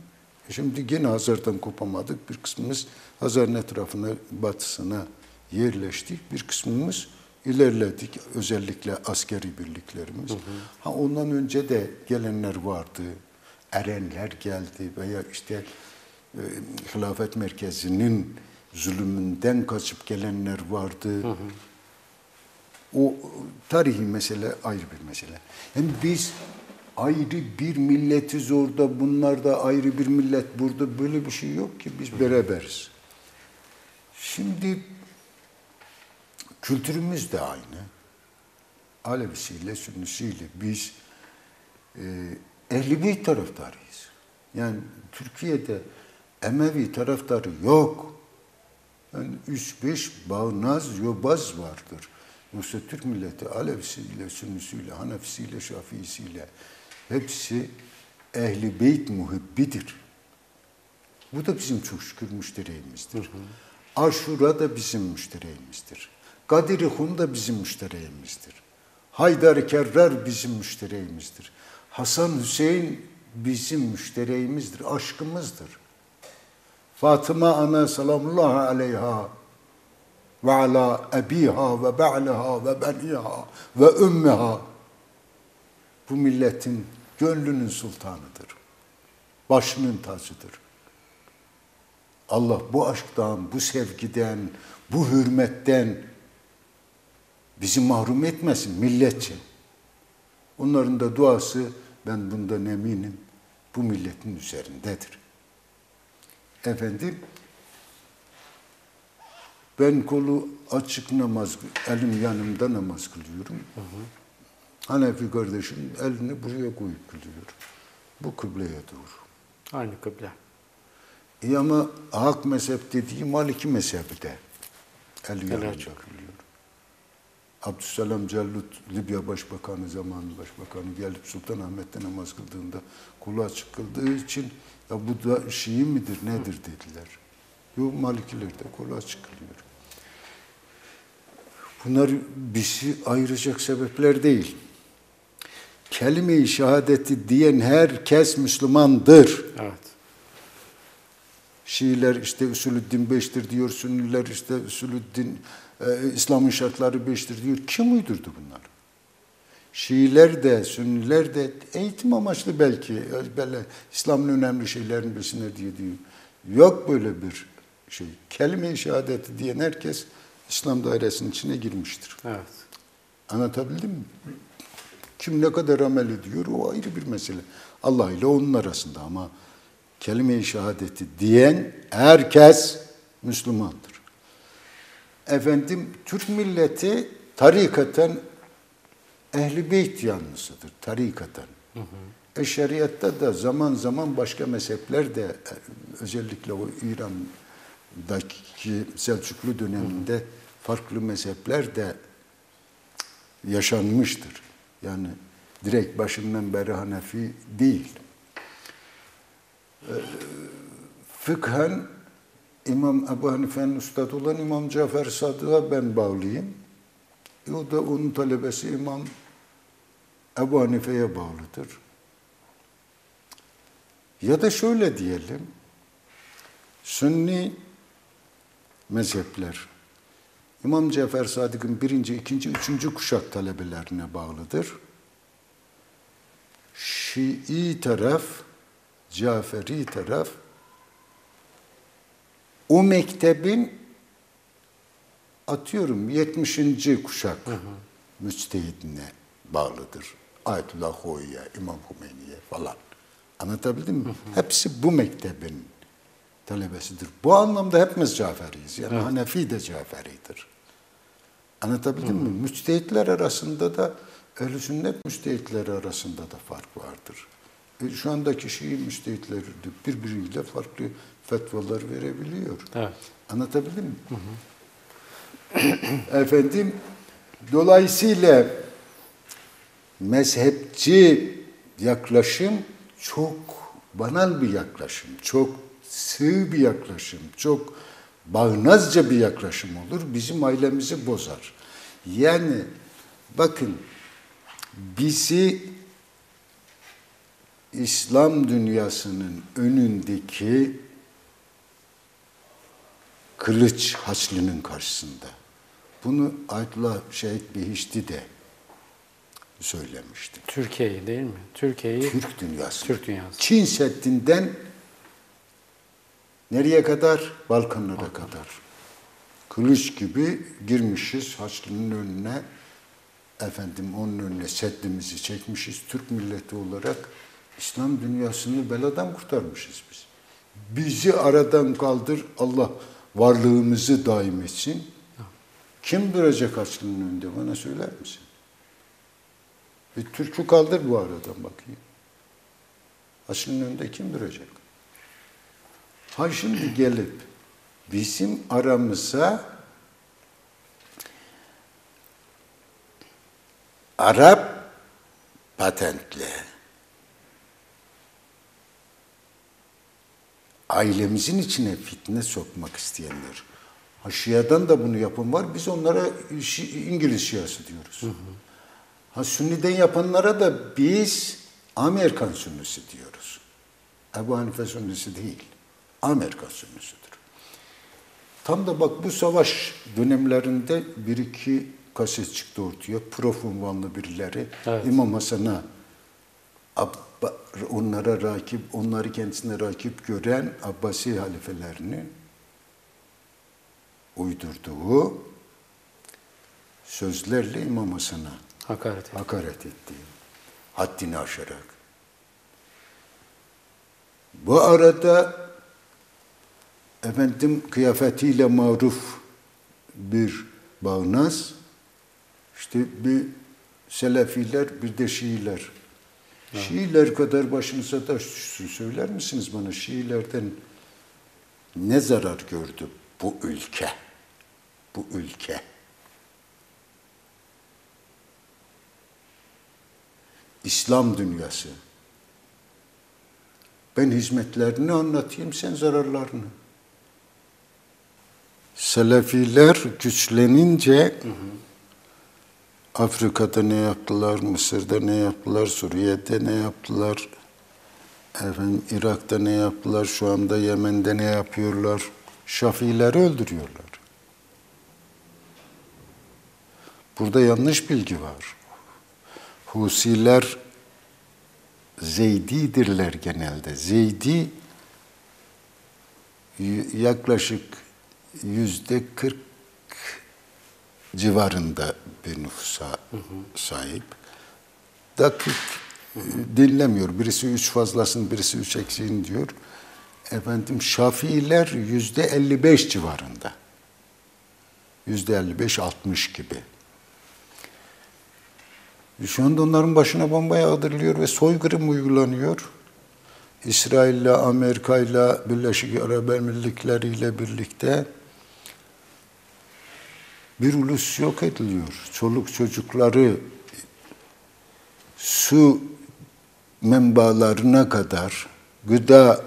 Şimdi gene Hazar'dan kopamadık. Bir kısmımız Hazar'ın etrafına, batısına yerleştik. Bir kısmımız ilerledik. Özellikle askeri birliklerimiz. Ondan önce de gelenler vardı. Erenler geldi veya işte hilafet merkezinin zulümünden kaçıp gelenler vardı. O tarihi mesele ayrı bir mesele. Yani biz ayrı bir milletiz orada, bunlar da ayrı bir millet burada. Böyle bir şey yok ki, biz beraberiz. Şimdi kültürümüz de aynı. Alevisiyle, Sünnisiyle biz Ehl-i Beyt taraftarıyız. Yani Türkiye'de Emevi taraftarı yok. Yani 3-5 bağnaz, yobaz vardır. Yoksa Türk milleti Alevisiyle, Sünnisiyle, Hanefisiyle, Şafiisiyle hepsi Ehl-i Beyt muhibbidir. Bu da bizim çok şükür müştereğimizdir. Aşura da bizim müştereğimizdir. Kadir-i Hun da bizim müştereğimizdir. Haydar-ı Kerrar bizim müştereğimizdir. Hasan Hüseyin bizim müştereğimizdir, aşkımızdır. Fatıma Ana salamullahi aleyha ve ala ebiha ve ba'laha ve beniha ve ümmeha. Bu milletin gönlünün sultanıdır. Başının tacıdır. Allah bu aşktan, bu sevgiden, bu hürmetten bizi mahrum etmesin milletçe. Onların da duası, ben bundan eminim, bu milletin üzerindedir. Efendim, ben kolu açık namaz, elim yanımda namaz kılıyorum. Hanefi kardeşim elini buraya koyup kılıyor. Bu kıbleye doğru. Aynı kıble. İyi ama hak mezhep dediği Maliki mezhebi de eli yanımda kılıyor. Abdüsselam Cellut, Libya Başbakanı, zamanı Başbakanı, gelip Sultanahmet'te namaz kıldığında kolu açık kıldığı için ya bu da Şii midir, nedir dediler. Yok, Malikiler de kolu açık kılıyor. Bunlar bizi ayıracak sebepler değil. Kelime-i Şehadeti diyen herkes Müslümandır. Evet. Şiiler işte Üsülüddin 5'tir diyor, Sünniler işte Üsülüddin, İslam'ın şartları 5'tir diyor. Kim uydurdu bunları? Şiiler de, Sünniler de eğitim amaçlı belki, İslam'ın önemli şeylerin birisidir diye diyor. Yok böyle bir şey. Kelime-i şehadeti diyen herkes İslam dairesinin içine girmiştir. Evet. Anlatabildim mi? Kim ne kadar amel ediyor o ayrı bir mesele. Allah ile onun arasında, ama kelime-i şehadeti diyen herkes Müslümandır. Efendim, Türk milleti tarikaten Ehl-i Beyt yanlısıdır, tarikaten. Şeriatta da zaman zaman başka mezhepler de, özellikle o İran'daki Selçuklu döneminde farklı mezhepler de yaşanmıştır. Yani direkt başından beri Hanefi değil. Fıkhen İmam Ebu Hanife'nin üstadı olan İmam Cafer Sadık'a ben bağlıyım. O da onun talebesi İmam Ebu Hanife'ye bağlıdır. Ya da şöyle diyelim, Sünni mezhepler, İmam Cafer Sadık'ın 1., 2., 3. kuşak talebelerine bağlıdır. Şii taraf, Caferi taraf, o mektebin atıyorum 70. kuşak müçtehidine bağlıdır. Ayetullah Hoyya, İmam Hümeyni'ye falan. Anlatabildim mi? Hepsi bu mektebin talebesidir. Bu anlamda hepimiz Caferiyiz. Yani evet. Hanefi de Caferidir. Anlatabildim mi? Müçtehitler arasında da, Ehl-i Sünnet müçtehitleri arasında da fark vardır. Şu andaki Şii müçtehitleri birbiriyle farklı fetvalar verebiliyor. Evet. Anlatabildim mi? Efendim, dolayısıyla mezhepçi yaklaşım çok banal bir yaklaşım, çok sığ bir yaklaşım, çok bağnazca bir yaklaşım olur. Bizim ailemizi bozar. Yani bakın, bizi İslam dünyasının önündeki kılıç haslının karşısında. Bunu Ayetullah Şehit Behişti de söylemişti. Türkiye'yi değil mi? Türkiye'yi, Türk dünyası. Türk dünyası. Çin Seddi'nden nereye kadar? Balkanlara kadar. Kılıç gibi girmişiz Haçlı'nın önüne, efendim onun önüne seddimizi çekmişiz. Türk milleti olarak İslam dünyasını beladan kurtarmışız biz. Bizi aradan kaldır, Allah varlığımızı daim etsin. Kim duracak Haçlı'nın önünde, bana söyler misin? Bir Türk'ü kaldır bu aradan bakayım. Haçlı'nın önünde kim duracak? Ha şimdi gelip bizim aramıza Arap patentli ailemizin içine fitne sokmak isteyenler. Ha Şia'dan da bunu yapan var. Biz onlara İngiliz Şiası diyoruz. Ha Sünni'den yapanlara da biz Amerikan Sünnisi diyoruz. Ebu Hanife Sünnisi değil. Amerika Sünnisidir. Tam da bak bu savaş dönemlerinde 1-2 kaset çıktı ortaya. Prof unvanlı birileri, evet. İmam Hasan'a, onlara rakip, onları kendisine rakip gören Abbasi halifelerini uydurduğu sözlerle İmam Hasan'a hakaret etti. Haddini aşarak. Bu arada efendim kıyafetiyle maruf bir bağnaz, işte bir Selefiler, bir de Şiiler. Evet. Şiiler kadar başınıza taş düşsün. Söyler misiniz bana Şiilerden ne zarar gördü bu ülke? Bu ülke. İslam dünyası. Ben hizmetlerini anlatayım, sen zararlarını. Selefiler güçlenince Afrika'da ne yaptılar, Mısır'da ne yaptılar, Suriye'de ne yaptılar, efendim, Irak'ta ne yaptılar, şu anda Yemen'de ne yapıyorlar? Şafiileri öldürüyorlar. Burada yanlış bilgi var. Husiler Zeydi'dirler genelde. Zeydi yaklaşık %40 civarında bir nüfusa sahip. Dakik dinlemiyor. Birisi 3 fazlasın, birisi 3 eksiğin diyor. Efendim Şafiiler %55 civarında. %55-60 gibi. Şu anda onların başına bomba yağdırılıyor ve soykırım uygulanıyor. İsrail'le, Amerika'yla, Birleşik Arap Emirlikleri'yle birlikte bir ulus yok ediliyor. Çoluk çocukları su menbalarına kadar, gıda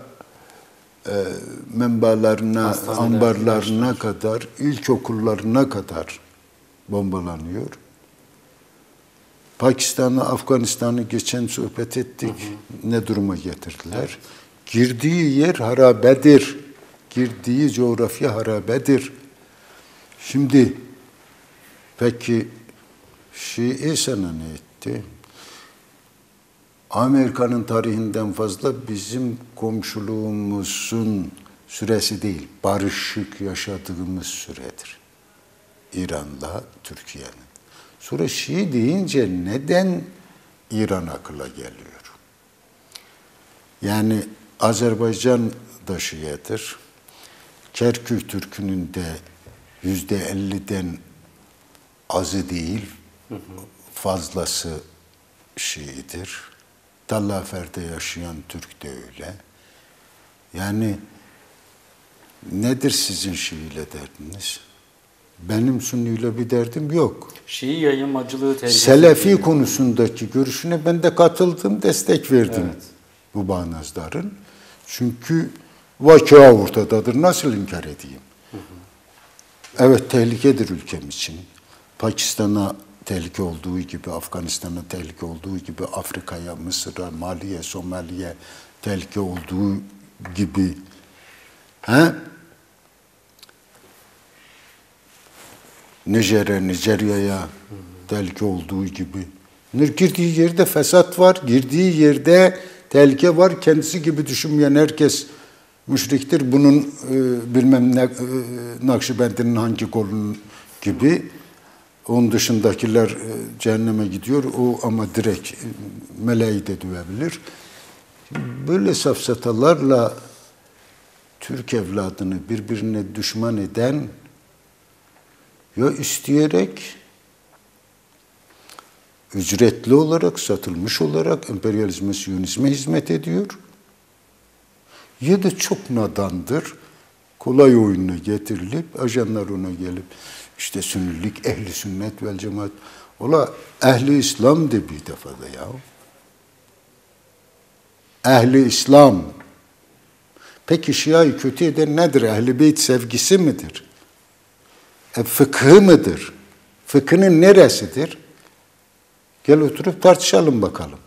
menbalarına, hastaneler, ambarlarına kadar, ilkokullarına kadar bombalanıyor. Pakistan'la Afganistan'ı geçen sohbet ettik. Ne duruma getirdiler? Evet. Girdiği yer harabedir. Girdiği coğrafya harabedir. Şimdi peki Şii sana ne etti? Amerika'nın tarihinden fazla bizim komşuluğumuzun süresi değil, barışık yaşadığımız süredir. İran'la Türkiye'nin. Sonra Şii deyince neden İran akıla geliyor? Yani Azerbaycan da Şii'dir. Kerkük Türk'ünün de %50'den azı değil, fazlası Şii'dir. Tallafer'de yaşayan Türk de öyle. Yani nedir sizin Şii'yle derdiniz? Benim Sünni'yle bir derdim yok. Şii yayınmacılığı tehlikeli. Selefi konusundaki görüşüne ben de katıldım, destek verdim bu bağnazların. Çünkü vakıa ortadadır, nasıl inkar edeyim? Evet, tehlikedir ülkem için. Pakistan'a tehlike olduğu gibi, Afganistan'a tehlike olduğu gibi, Afrika'ya, Mısır'a, Mali'ye, Somali'ye tehlike olduğu gibi. Nijerya'ya tehlike olduğu gibi. Girdiği yerde fesat var, girdiği yerde tehlike var. Kendisi gibi düşünmeyen herkes müşriktir. Bunun bilmem ne Nakşibendi'nin hangi kolunun gibi. Onun dışındakiler cehenneme gidiyor. O ama direkt meleği de dövebilir. Böyle safsatalarla Türk evladını birbirine düşman eden ya isteyerek, ücretli olarak, satılmış olarak emperyalizme, siyonizme hizmet ediyor ya da çok nadandır. Kolay oyununa getirilip, ajanlar ona gelip, işte sünnilik, ehli sünnet vel cemaat. Ola ehli İslam de bir defada ya. Ehli İslam. Peki Şia'yı kötü eden nedir? Ehl-i Beyt sevgisi midir? Fıkhı mıdır? Fıkhının neresidir? Gel oturup tartışalım bakalım.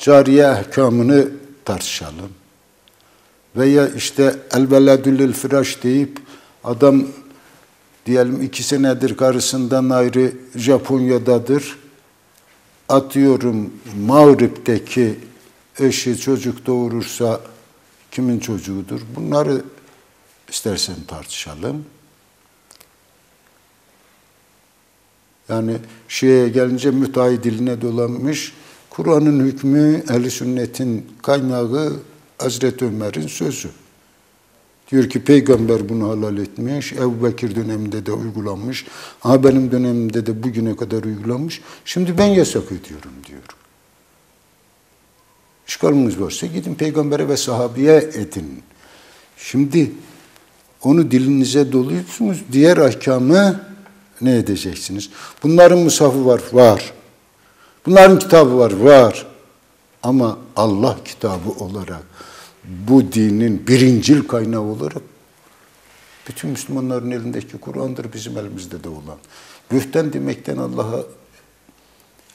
Cariye ahkamını tartışalım. Veya işte el-veledül firaş deyip adam diyelim 2 senedir karısından ayrı Japonya'dadır. Atıyorum Mağrib'deki eşi çocuk doğurursa kimin çocuğudur? Bunları istersen tartışalım. Yani Şii'ye gelince müteahhit diline dolanmış. Kur'an'ın hükmü, Ehl-i Sünnet'in kaynağı Hazreti Ömer'in sözü. Diyor ki Peygamber bunu halal etmiş, Ebu Bekir döneminde de uygulanmış, ha benim dönemimde de bugüne kadar uygulanmış, şimdi ben yasak ediyorum diyor. İşgaliniz varsa gidin Peygamber'e ve sahabeye edin. Şimdi onu dilinize doluyorsunuz, diğer ahkamı ne edeceksiniz? Bunların mushafı var, var. Bunların kitabı var, var. Ama Allah kitabı olarak, bu dinin birincil kaynağı olarak bütün Müslümanların elindeki Kur'an'dır, bizim elimizde de olan. Böhten demekten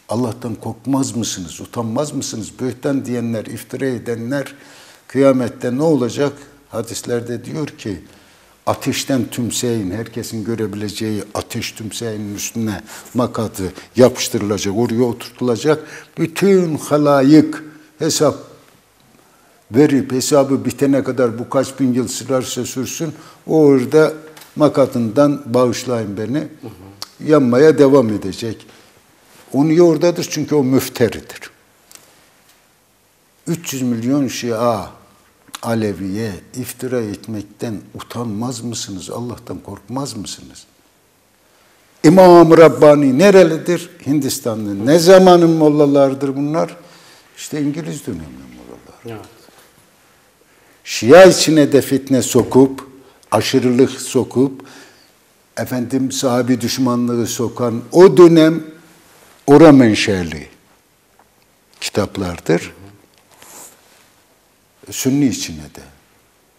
Allah'tan korkmaz mısınız, utanmaz mısınız? Böhten diyenler, iftira edenler kıyamette ne olacak? Hadislerde diyor ki ateşten tümseyin, herkesin görebileceği ateş tümseyinin üstüne makatı yapıştırılacak, oraya oturtulacak. Bütün halayık hesap verip hesabı bitene kadar bu kaç bin yıl sırarsa sürsün, orada makatından bağışlayın beni, yanmaya devam edecek. O niye oradadır? Çünkü o müfteridir. 300 milyon Şia, Alevi'ye iftira etmekten utanmaz mısınız? Allah'tan korkmaz mısınız? İmam-ı Rabbani nerelidir? Hindistanlı. Ne zamanın mollalardır bunlar? İşte İngiliz dönemli mollalar. Evet. Şia içine de fitne sokup, aşırılık sokup, efendim sahabi düşmanlığı sokan o dönem ora menşeli kitaplardır. Sünni içine de.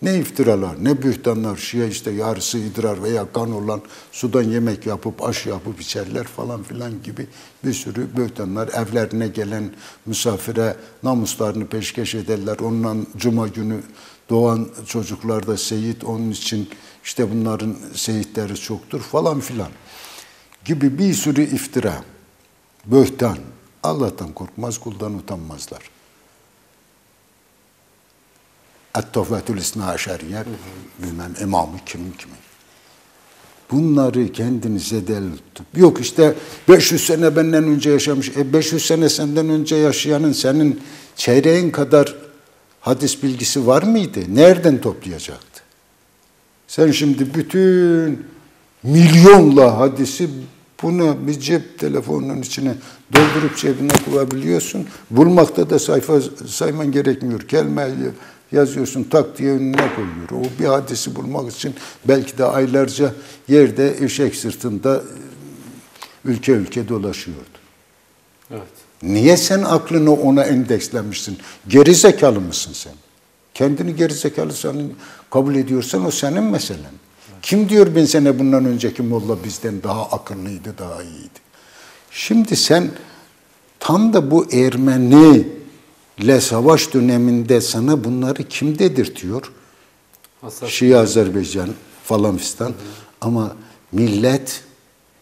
Ne iftiralar, ne bühtanlar, Şia işte yarısı idrar veya kan olan sudan yemek yapıp aş yapıp içerler falan filan gibi bir sürü bühtanlar. Evlerine gelen misafire namuslarını peşkeş ederler. Ondan cuma günü doğan çocuklar da seyit, onun için işte bunların seyitleri çoktur falan filan gibi bir sürü iftira, bühtan. Allah'tan korkmaz, kuldan utanmazlar. Ettofetül İsna Aşeriye, bilmem imamı kimin kimin. Bunları kendinize delil tutup, yok işte 500 sene benden önce yaşamış, 500 sene senden önce yaşayanın senin çeyreğin kadar hadis bilgisi var mıydı? Nereden toplayacaktı? Sen şimdi bütün milyonla hadisi bunu bir cep telefonunun içine doldurup cebine koyabiliyorsun. Bulmakta da sayfa sayman gerekmiyor. Kelime yazıyorsun, tak diye önüne koyuyor. O bir hadisi bulmak için belki de aylarca yerde eşek sırtında ülke ülke dolaşıyordu. Evet. Niye sen aklını ona endekslemişsin? Gerizekalı mısın sen? Kendini gerizekalı kabul ediyorsan o senin meselen. Evet. Kim diyor 1000 sene bundan önceki molla bizden daha akıllıydı, daha iyiydi? Şimdi sen tam da bu Ermeni ile savaş döneminde sana bunları kim dedirtiyor? Şii Azerbaycan falan fistan. Ama millet,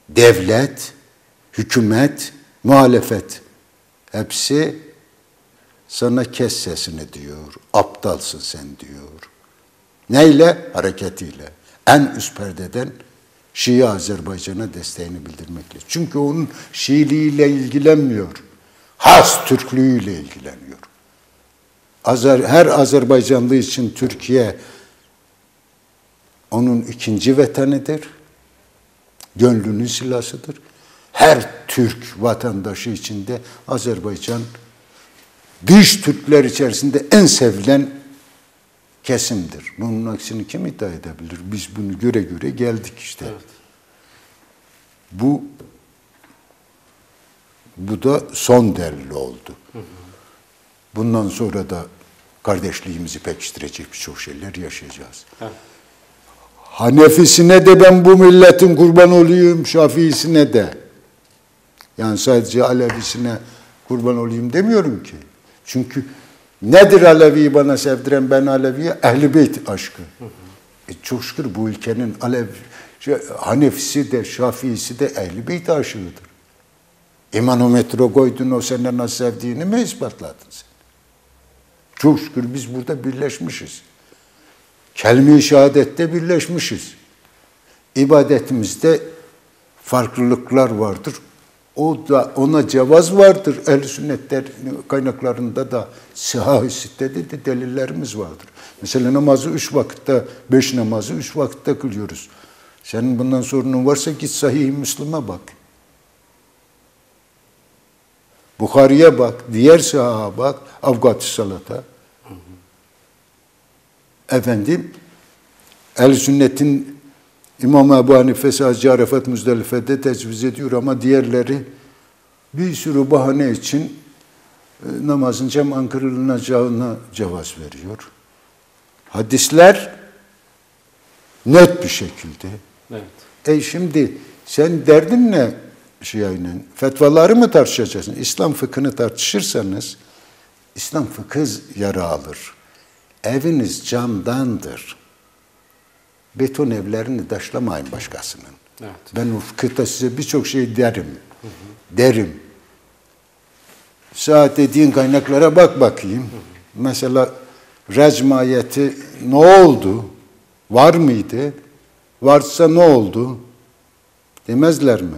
devlet, hükümet, muhalefet hepsi sana kes sesini diyor. Aptalsın sen diyor. Neyle? Hareketiyle. En üst perdeden Şii Azerbaycan'a desteğini bildirmekle. Çünkü onun Şiiliğiyle ilgilenmiyor. Has Türklüğüyle ilgileniyor. Her Azerbaycanlı için Türkiye onun ikinci vatanıdır. Gönlünün silasıdır. Her Türk vatandaşı içinde Azerbaycan dış Türkler içerisinde en sevilen kesimdir. Bunun aksini kim iddia edebilir? Biz bunu göre göre geldik işte. Evet. Bu da son delil oldu. Bundan sonra da kardeşliğimizi pekiştirecek birçok şeyler yaşayacağız. Evet. Hanefisine de ben bu milletin kurban olayım, Şafiisine de. Yani sadece Alevisine kurban olayım demiyorum ki. Çünkü nedir Alevi'yi bana sevdiren, ben Alevi'ye? Ehl-i Beyt aşkı. Çok şükür bu ülkenin Hanefisi de, Şafiisi de Ehl-i Beyt aşığıdır. İmanometre koydun, o senden nasıl sevdiğini mi ispatladın sen? Çok şükür biz burada birleşmişiz. Kelime-i Şehadet'te birleşmişiz. İbadetimizde farklılıklar vardır. O da ona cevaz vardır. Ehl-i Sünnetler kaynaklarında da Sihah-ı Sitte'de de delillerimiz vardır. Mesela namazı 3 vakitte, 5 namazı 3 vakitte kılıyoruz. Senin bundan sorunun varsa git Sahih-i Müslim'e bak. Bukhari'ye bak, diğer sahaha bak, Avgat-ı Salat'a. Efendim, Ehl-i Sünnet'in İmam-ı Ebu Hanife sadece Arafat Müzdelife'de tecviz ediyor ama diğerleri bir sürü bahane için namazın cem'an kırılacağına cevaz veriyor. Hadisler net bir şekilde. Evet. Şimdi sen derdin ne? Şia'nın fetvaları mı tartışacaksınız? İslam fıkhını tartışırsanız İslam fıkhı yara alır. Eviniz camdandır. Beton evlerini taşlamayın başkasının. Evet. Ben o fıkhta size birçok şey derim. Derim. Saat dediğin kaynaklara bak bakayım. Mesela Recm ayeti ne oldu? Var mıydı? Varsa ne oldu? Demezler mi?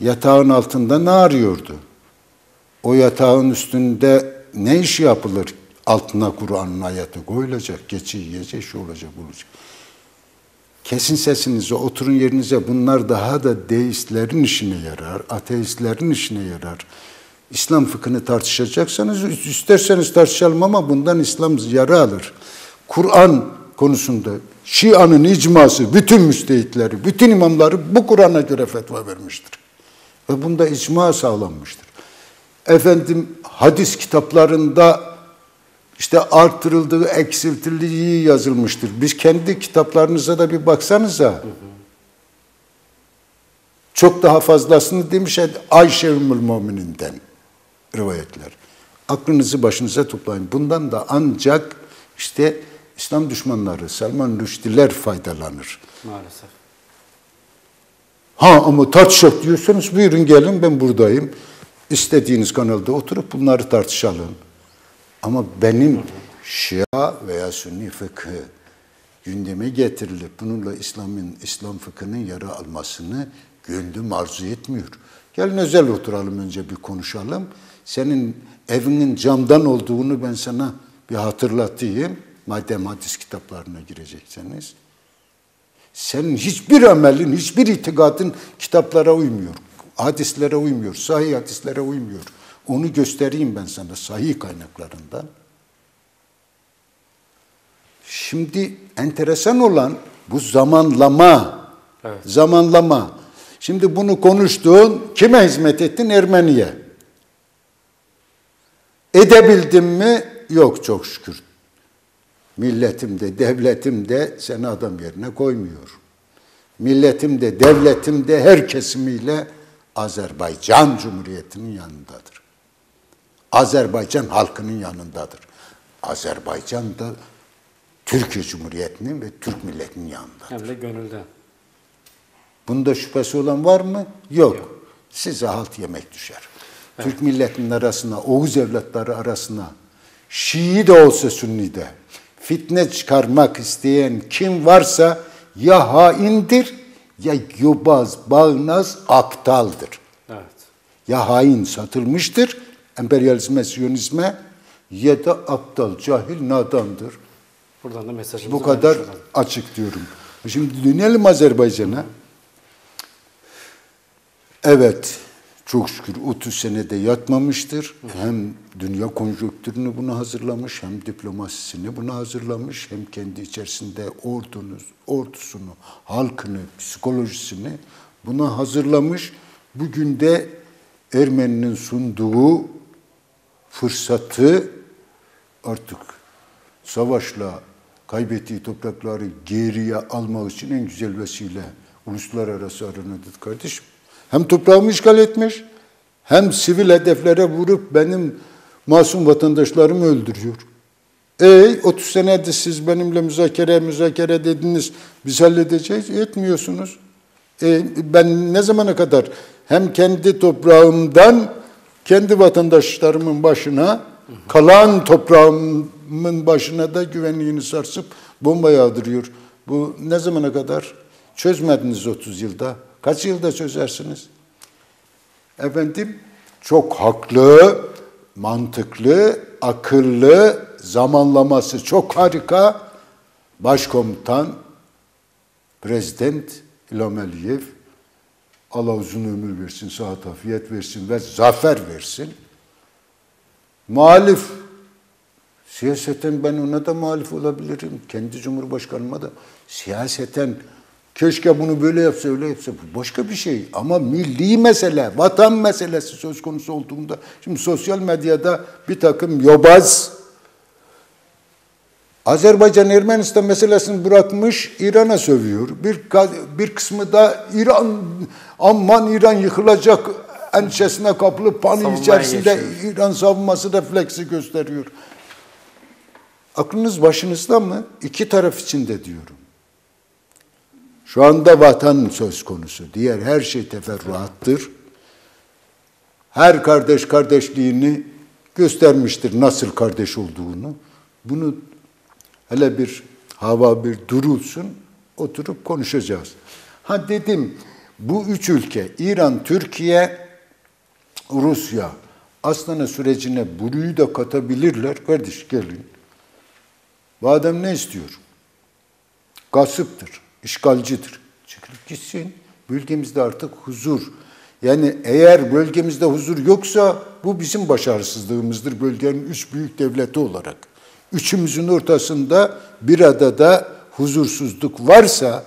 Yatağın altında ne arıyordu? O yatağın üstünde ne iş yapılır? Altına Kur'an'ın ayeti koyulacak, geçi yiyecek, şu olacak, bu olacak. Kesin sesinizi, oturun yerinize. Bunlar daha da deistlerin işine yarar, ateistlerin işine yarar. İslam fıkhını tartışacaksanız, isterseniz tartışalım ama bundan İslam yara alır. Kur'an konusunda Şia'nın icması, bütün müstehitleri, bütün imamları bu Kur'an'a göre fetva vermiştir. Ve bunda icma sağlanmıştır. Efendim hadis kitaplarında İşte arttırıldığı, eksiltildiği yazılmıştır. Biz kendi kitaplarınıza da bir baksanıza. Hı hı. Çok daha fazlasını demiş Ayşe-ül Mümin'den rivayetler. Aklınızı başınıza toplayın. Bundan da ancak işte İslam düşmanları, Selman Rüşdiler faydalanır. Maalesef. Ha ama tartışalım diyorsanız buyurun gelin, ben buradayım. İstediğiniz kanalda oturup bunları tartışalım. Ama benim Şia veya Sünni fıkhı gündeme getirilip bununla İslam fıkhının yara almasını gönlüm arzu etmiyor. Gelin özel oturalım, önce bir konuşalım. Senin evinin camdan olduğunu ben sana bir hatırlatayım. Madem hadis kitaplarına girecekseniz. Senin hiçbir amelin, hiçbir itikadın kitaplara uymuyor. Hadislere uymuyor, sahih hadislere uymuyor. Onu göstereyim ben sana sahih kaynaklarından. Şimdi enteresan olan bu zamanlama. Evet. Zamanlama. Şimdi bunu konuştuğun, kime hizmet ettin? Ermeniye. Edebildin mi? Yok çok şükür. Milletim de, devletim de seni adam yerine koymuyor. Milletim de, devletim de her kesimiyle Azerbaycan Cumhuriyeti'nin yanındadır. Azerbaycan halkının yanındadır. Azerbaycan da Türkiye Cumhuriyeti'nin ve Türk milletinin yanındadır. Hem de gönülden. Bunda şüphesi olan var mı? Yok. Yok. Size halt yemek düşer. Evet. Türk milletinin arasına, Oğuz evlatları arasına, Şii de olsa Sünni de, fitne çıkarmak isteyen kim varsa ya haindir, ya yobaz, bağnaz, aptaldır. Evet. Ya hain satılmıştır, emperyalizme, siyonizme, ya da aptal, cahil, nadandır. Buradan da mesajımız bu kadar açık diyorum. Şimdi dönelim Azerbaycan'a. Evet, çok şükür 30 senede yatmamıştır. Hem dünya konjonktürünü buna hazırlamış, hem diplomasisini buna hazırlamış, hem kendi içerisinde ordusunu, halkını, psikolojisini buna hazırlamış. Bugün de Ermeni'nin sunduğu fırsatı artık savaşla kaybettiği toprakları geriye almak için en güzel vesile, uluslararası arenadır kardeşim. Hem toprağımı işgal etmiş, hem sivil hedeflere vurup benim masum vatandaşlarımı öldürüyor. 30 senedir siz benimle müzakere dediniz, biz halledeceğiz, etmiyorsunuz. Ben ne zamana kadar hem kendi toprağımdan, kendi vatandaşlarımın başına, kalan toprağımın başına da güvenliğini sarsıp bomba yağdırıyor. Bu ne zamana kadar? Çözmediniz 30 yılda. Kaç yılda çözersiniz? Efendim, çok haklı, mantıklı, akıllı, zamanlaması çok harika. Başkomutan, Prezident İlham Aliyev, Allah uzun ömür versin, sıhhat afiyet versin ve zafer versin. Muhalif, siyaseten ben ona da muhalif olabilirim, kendi Cumhurbaşkanıma da siyaseten. Keşke bunu böyle yapsa, öyle yapsa. Bu başka bir şey. Ama milli mesele, vatan meselesi söz konusu olduğunda. Şimdi sosyal medyada bir takım yobaz, Azerbaycan-Ermenistan meselesini bırakmış, İran'a sövüyor. Bir kısmı da İran, aman İran yıkılacak endişesine kapılıp panik içerisinde geçiyor. İran savunması refleksi gösteriyor. Aklınız başınızda mı? İki taraf için de diyorum. Şu anda vatan söz konusu. Diğer her şey teferruattır. Her kardeş kardeşliğini göstermiştir, nasıl kardeş olduğunu. Bunu hele bir hava bir durulsun, oturup konuşacağız. Ha dedim, bu üç ülke, İran, Türkiye, Rusya, Astana sürecine burayı da katabilirler. Kardeş gelin. Bu adam ne istiyor? Gasıptır. İşgalcidir. Çıkıp gitsin. Bölgemizde artık huzur. Yani eğer bölgemizde huzur yoksa bu bizim başarısızlığımızdır bölgenin üç büyük devleti olarak. Üçümüzün ortasında bir adada huzursuzluk varsa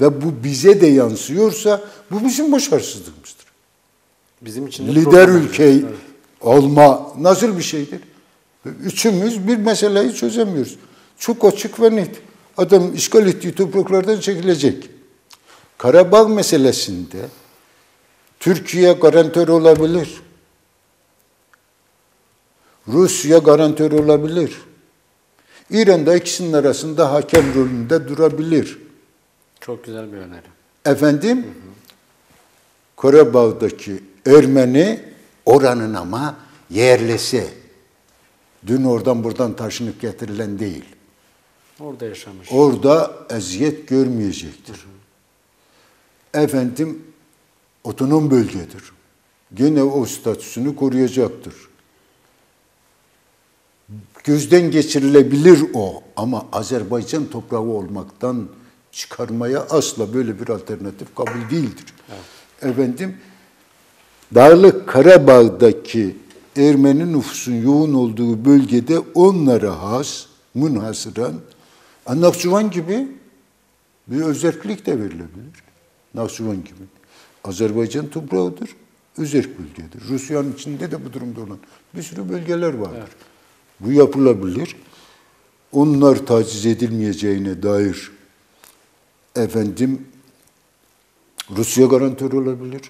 ve bu bize de yansıyorsa bu bizim başarısızlığımızdır. Bizim için lider ülke olma nasıl bir şeydir? Üçümüz bir meseleyi çözemiyoruz. Çok açık ve net. Adam işgal ettiği topraklardan çekilecek. Karabağ meselesinde Türkiye garantör olabilir. Rusya garantör olabilir. İran da ikisinin arasında hakem rolünde durabilir. Çok güzel bir öneri. Efendim? Hı hı. Karabağ'daki Ermeni oranın ama yerlisi. Dün oradan buradan taşınıp getirilen değil. Orada yaşamış. Orada eziyet görmeyecektir. Hı hı. Efendim, otonom bölgedir. Gene o statüsünü koruyacaktır. Gözden geçirilebilir o ama Azerbaycan toprağı olmaktan çıkarmaya asla böyle bir alternatif kabul değildir. Evet. Efendim, Dağlık Karabağ'daki Ermeni nüfusun yoğun olduğu bölgede onlara has, münhasıran, Nakçıvan gibi bir özellik de verilebilir. Nakçıvan gibi. Azerbaycan toprağıdır, özerk bölgedir. Rusya'nın içinde de bu durumda olan bir sürü bölgeler vardır. Evet. Bu yapılabilir. Onlar taciz edilmeyeceğine dair efendim Rusya garantör olabilir.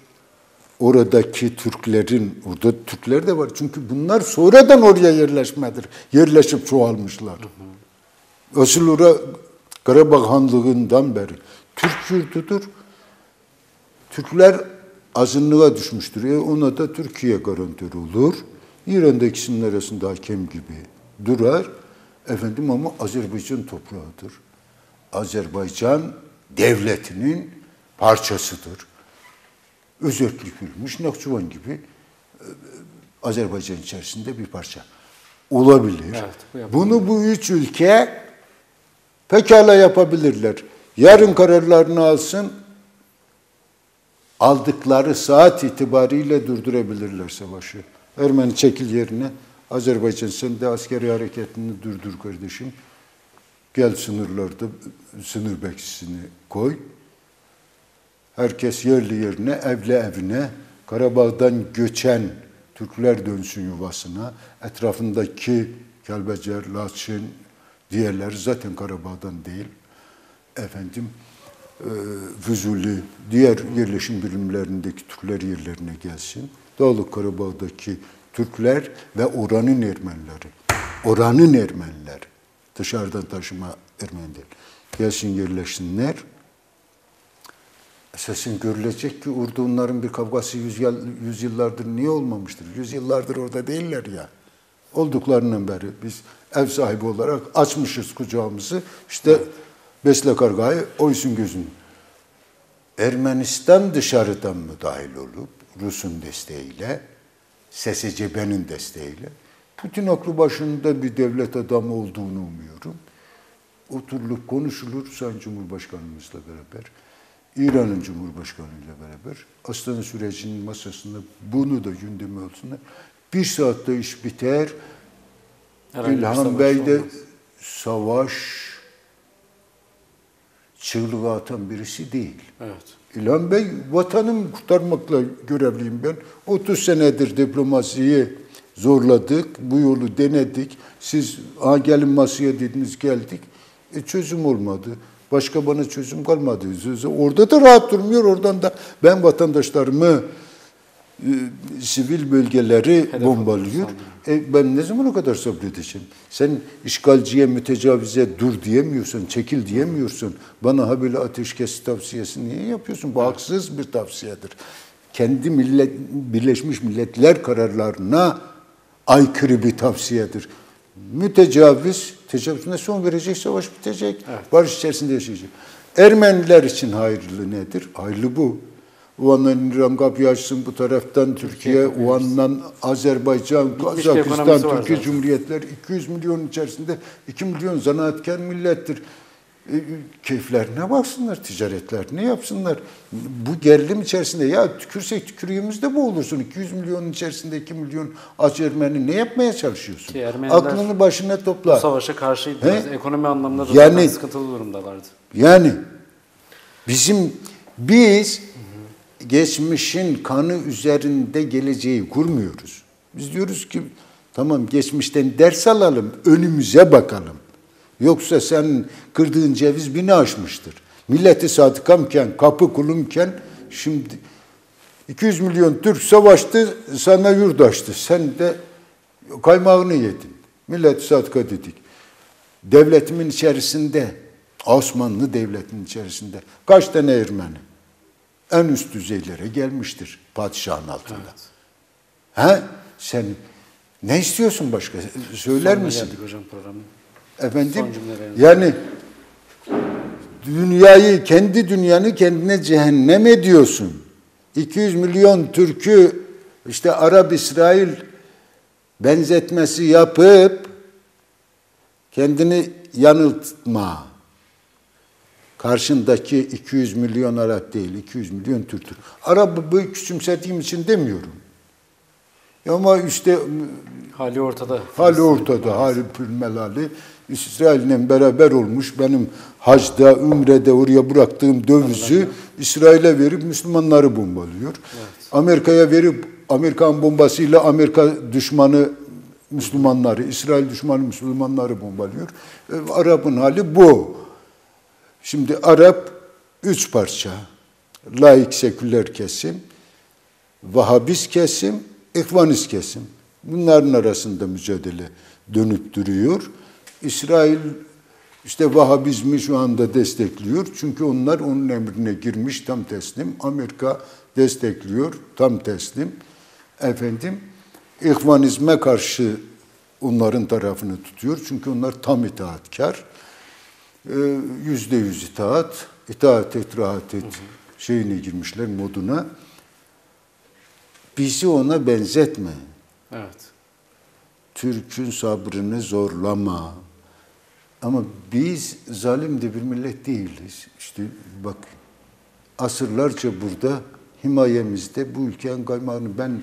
Oradaki Türklerin, orada Türkler de var. Çünkü bunlar sonradan oraya yerleşmedir. Yerleşip çoğalmışlar. Hı hı. Asıl orada Karabağ Hanlığı'ndan beri Türk yurtudur. Türkler azınlığa düşmüştür. Ona da Türkiye garantör olur. İran'da ikisinin arasında hakem gibi durar. Efendim ama Azerbaycan toprağıdır. Azerbaycan devletinin parçasıdır. Özerklik verilmiş, Nakçıvan gibi Azerbaycan içerisinde bir parça olabilir. Evet, bunu bu üç ülke pekala yapabilirler. Yarın kararlarını alsın, aldıkları saat itibariyle durdurabilirler savaşı. Ermeni çekil yerine, Azerbaycan sen de askeri hareketini durdur kardeşim. Gel sınırlarda sınır bekçisini koy. Herkes yerli yerine, evli evine, Karabağ'dan göçen Türkler dönsün yuvasına. Etrafındaki Kelbecer, Laçin, diğerleri zaten Karabağ'dan değil. Efendim, Füzuli, diğer yerleşim birimlerindeki Türkler yerlerine gelsin. Dağlık Karabağ'daki Türkler ve oranın Ermenileri, dışarıdan taşıma Ermeni değil, gelsin yerleşsinler. Esasen görülecek ki orada onların bir kavgası yüzyıllardır niye olmamıştır? Yüzyıllardır orada değiller ya. Olduklarından beri biz ev sahibi olarak açmışız kucağımızı. İşte evet. Besle kargayı, oysun gözünü. Ermenistan dışarıdan mı dahil olup, Rus'un desteğiyle, SSCB'nin desteğiyle, Putin aklı başında bir devlet adamı olduğunu umuyorum. Oturulup konuşulur Sayın Cumhurbaşkanımızla beraber, İran'ın Cumhurbaşkanıyla beraber, Astana sürecinin masasında bunu da gündeme olsunlar. Bir saatte iş biter. Herhangi İlhan Bey de savaş çığlığı atan birisi değil. Evet. İlhan Bey, vatanımı kurtarmakla görevliyim ben. 30 senedir diplomasiyi zorladık, bu yolu denedik. Siz gelin masaya dediniz, geldik. Çözüm olmadı. Başka bana çözüm kalmadı. Orada da rahat durmuyor, oradan da ben vatandaşlarımı, sivil bölgeleri bombalıyor. Ben ne zaman o kadar sabredeceğim? Sen işgalciye, mütecavize dur diyemiyorsun, çekil diyemiyorsun. Bana ha böyle ateşkes tavsiyesi niye yapıyorsun? Bu haksız bir tavsiyedir. Kendi Birleşmiş Milletler kararlarına aykırı bir tavsiyedir. Mütecaviz, tecavüzüne son verecek, savaş bitecek, evet. Barış içerisinde yaşayacak. Ermeniler için hayırlı nedir? Hayırlı bu. Ulan'dan İran kapıyı açsın, bu taraftan Türkiye, Ulan'dan Azerbaycan, Kazakistan, Türkiye Cumhuriyetler 200 milyon içerisinde 2 milyon zanaatkar millettir. Keyiflerine baksınlar, ticaretlerini yapsınlar. Bu gerilim içerisinde ya tükürsek tükürüğümüzde bu olursun. 200 milyonun içerisinde 2 milyon aç Ermeni ne yapmaya çalışıyorsun? Ki aklını başına topla. Bu savaşa karşıydı. Ekonomi anlamında yani, sıkıntılı durumdalardı. Yani biz geçmişin kanı üzerinde geleceği kurmuyoruz. Biz diyoruz ki Tamam, geçmişten ders alalım, önümüze bakalım. Yoksa sen kırdığın ceviz bini aşmıştır. Milleti sadıkamken, kapı kulumken şimdi 200 milyon Türk savaştı, sana yurdaştı. Sen de kaymağını yedin. Milleti sadıka dedik. Devletimin içerisinde, Osmanlı Devleti'nin içerisinde kaç tane Ermeni en üst düzeylere gelmiştir padişahın altında. Evet. He? Sen ne istiyorsun başka? Söyler Sonuna misin? Hocam, efendim? Yani dünyayı, kendi dünyanı kendine cehennem ediyorsun. 200 milyon Türk'ü işte Arap-İsrail benzetmesi yapıp kendini yanıltma. Karşındaki 200 milyon Arap değil, 200 milyon Türk'tür. Arap'ı küçümsediğim için demiyorum. Ama işte hali ortada. Hali ortada, hali pülmelali. İsrail'le beraber olmuş, benim hacda, ümrede oraya bıraktığım dövizi İsrail'e verip Müslümanları bombalıyor. Evet. Amerika'ya verip Amerikan bombasıyla Amerika düşmanı Müslümanları, İsrail düşmanı Müslümanları bombalıyor. Arap'ın hali bu. Şimdi Arap üç parça: laik seküler kesim, Vahabist kesim, İhvanist kesim. Bunların arasında mücadele dönüp duruyor. İsrail işte Vahabizmi şu anda destekliyor. Çünkü onlar onun emrine girmiş, tam teslim. Amerika destekliyor, tam teslim. Efendim, İhvanizme karşı onların tarafını tutuyor. Çünkü onlar tam itaatkar. %100 itaat, itaat et, rahat et şeyine girmişler, moduna. Bizi ona benzetme. Evet. Türk'ün sabrını zorlama. Ama biz zalim de bir millet değiliz. İşte bak, asırlarca burada himayemizde bu ülkenin kaymağını, ben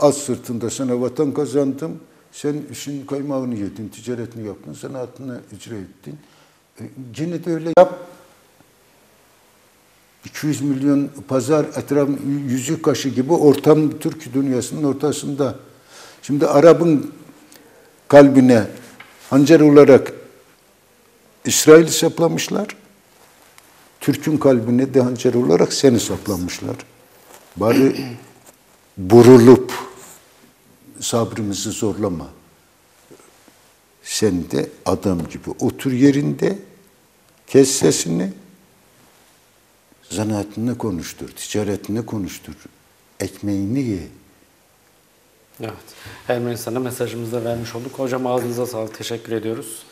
az sırtında sana vatan kazandım, sen işin kaymağını yedin, ticaretini yaptın, sanatını icra ettin. Yine de öyle yap. 200 milyon pazar, etraf yüzük kaşı gibi ortam, Türk dünyasının ortasında. Şimdi Arap'ın kalbine hançer olarak İsrail'i saplamışlar. Türk'ün kalbine de hançer olarak seni saplamışlar. Bari burulup sabrımızı zorlama. Sen de adam gibi otur yerinde, kes sesini, zanaatını konuştur, ticaretini konuştur, ekmeğini ye. Evet, Ermenistan'a mesajımızı da vermiş olduk. Hocam ağzınıza sağlık, teşekkür ediyoruz.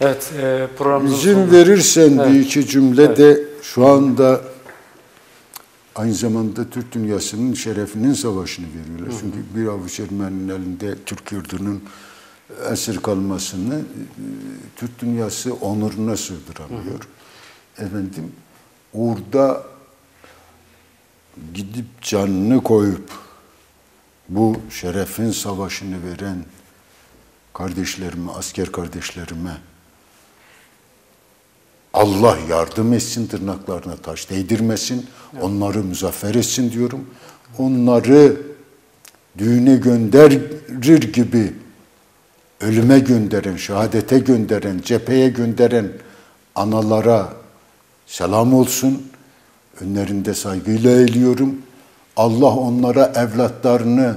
Evet, programımızın İzin sonunda... verirsen evet. Bir iki cümle evet. De şu anda aynı zamanda Türk dünyasının şerefinin savaşını veriyorlar. Hı. Çünkü bir avuç Ermeni'nin elinde Türk yurdunun esir kalmasını Türk dünyası onuruna sığdıramıyor. Hı hı. Efendim, orada gidip canını koyup bu şerefin savaşını veren kardeşlerime, asker kardeşlerime Allah yardım etsin, tırnaklarına taş değdirmesin, evet. Onları muzaffer etsin diyorum. Onları düğüne gönderir gibi ölüme gönderen, şehadete gönderen, cepheye gönderen analara selam olsun. Önlerinde saygıyla eğiliyorum. Allah onlara evlatlarını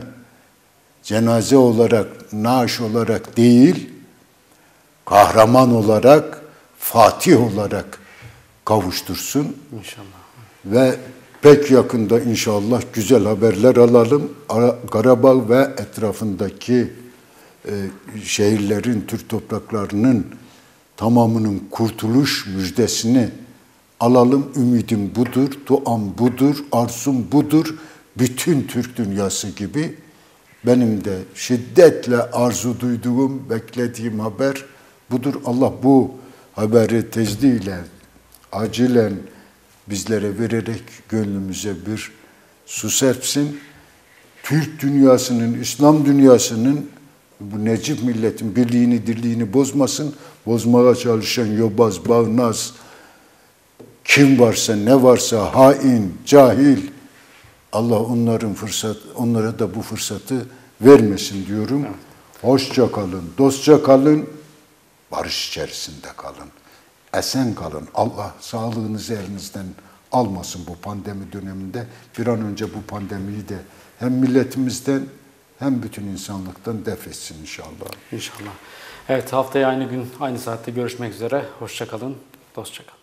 cenaze olarak, naaş olarak değil, kahraman olarak, fatih olarak kavuştursun. İnşallah. Ve pek yakında inşallah güzel haberler alalım. Karabağ ve etrafındaki şehirlerin, Türk topraklarının tamamının kurtuluş müjdesini alalım. Ümidim budur, duam budur, arzum budur. Bütün Türk dünyası gibi benim de şiddetle arzu duyduğum, beklediğim haber budur. Allah bu haberi tezdiyle, acilen bizlere vererek gönlümüze bir su serpsin. Türk dünyasının, İslam dünyasının, bu Necip milletin birliğini, dirliğini bozmasın. Bozmaya çalışan yobaz, bağnaz, kim varsa, ne varsa, hain, cahil, Allah onlara da bu fırsatı vermesin diyorum. Hoşça kalın, dostça kalın, barış içerisinde kalın, esen kalın. Allah sağlığınızı elinizden almasın bu pandemi döneminde. Bir an önce bu pandemiyi de hem milletimizden hem bütün insanlıktan def etsin inşallah. İnşallah. Evet, haftaya aynı gün, aynı saatte görüşmek üzere. Hoşça kalın, dostça kalın.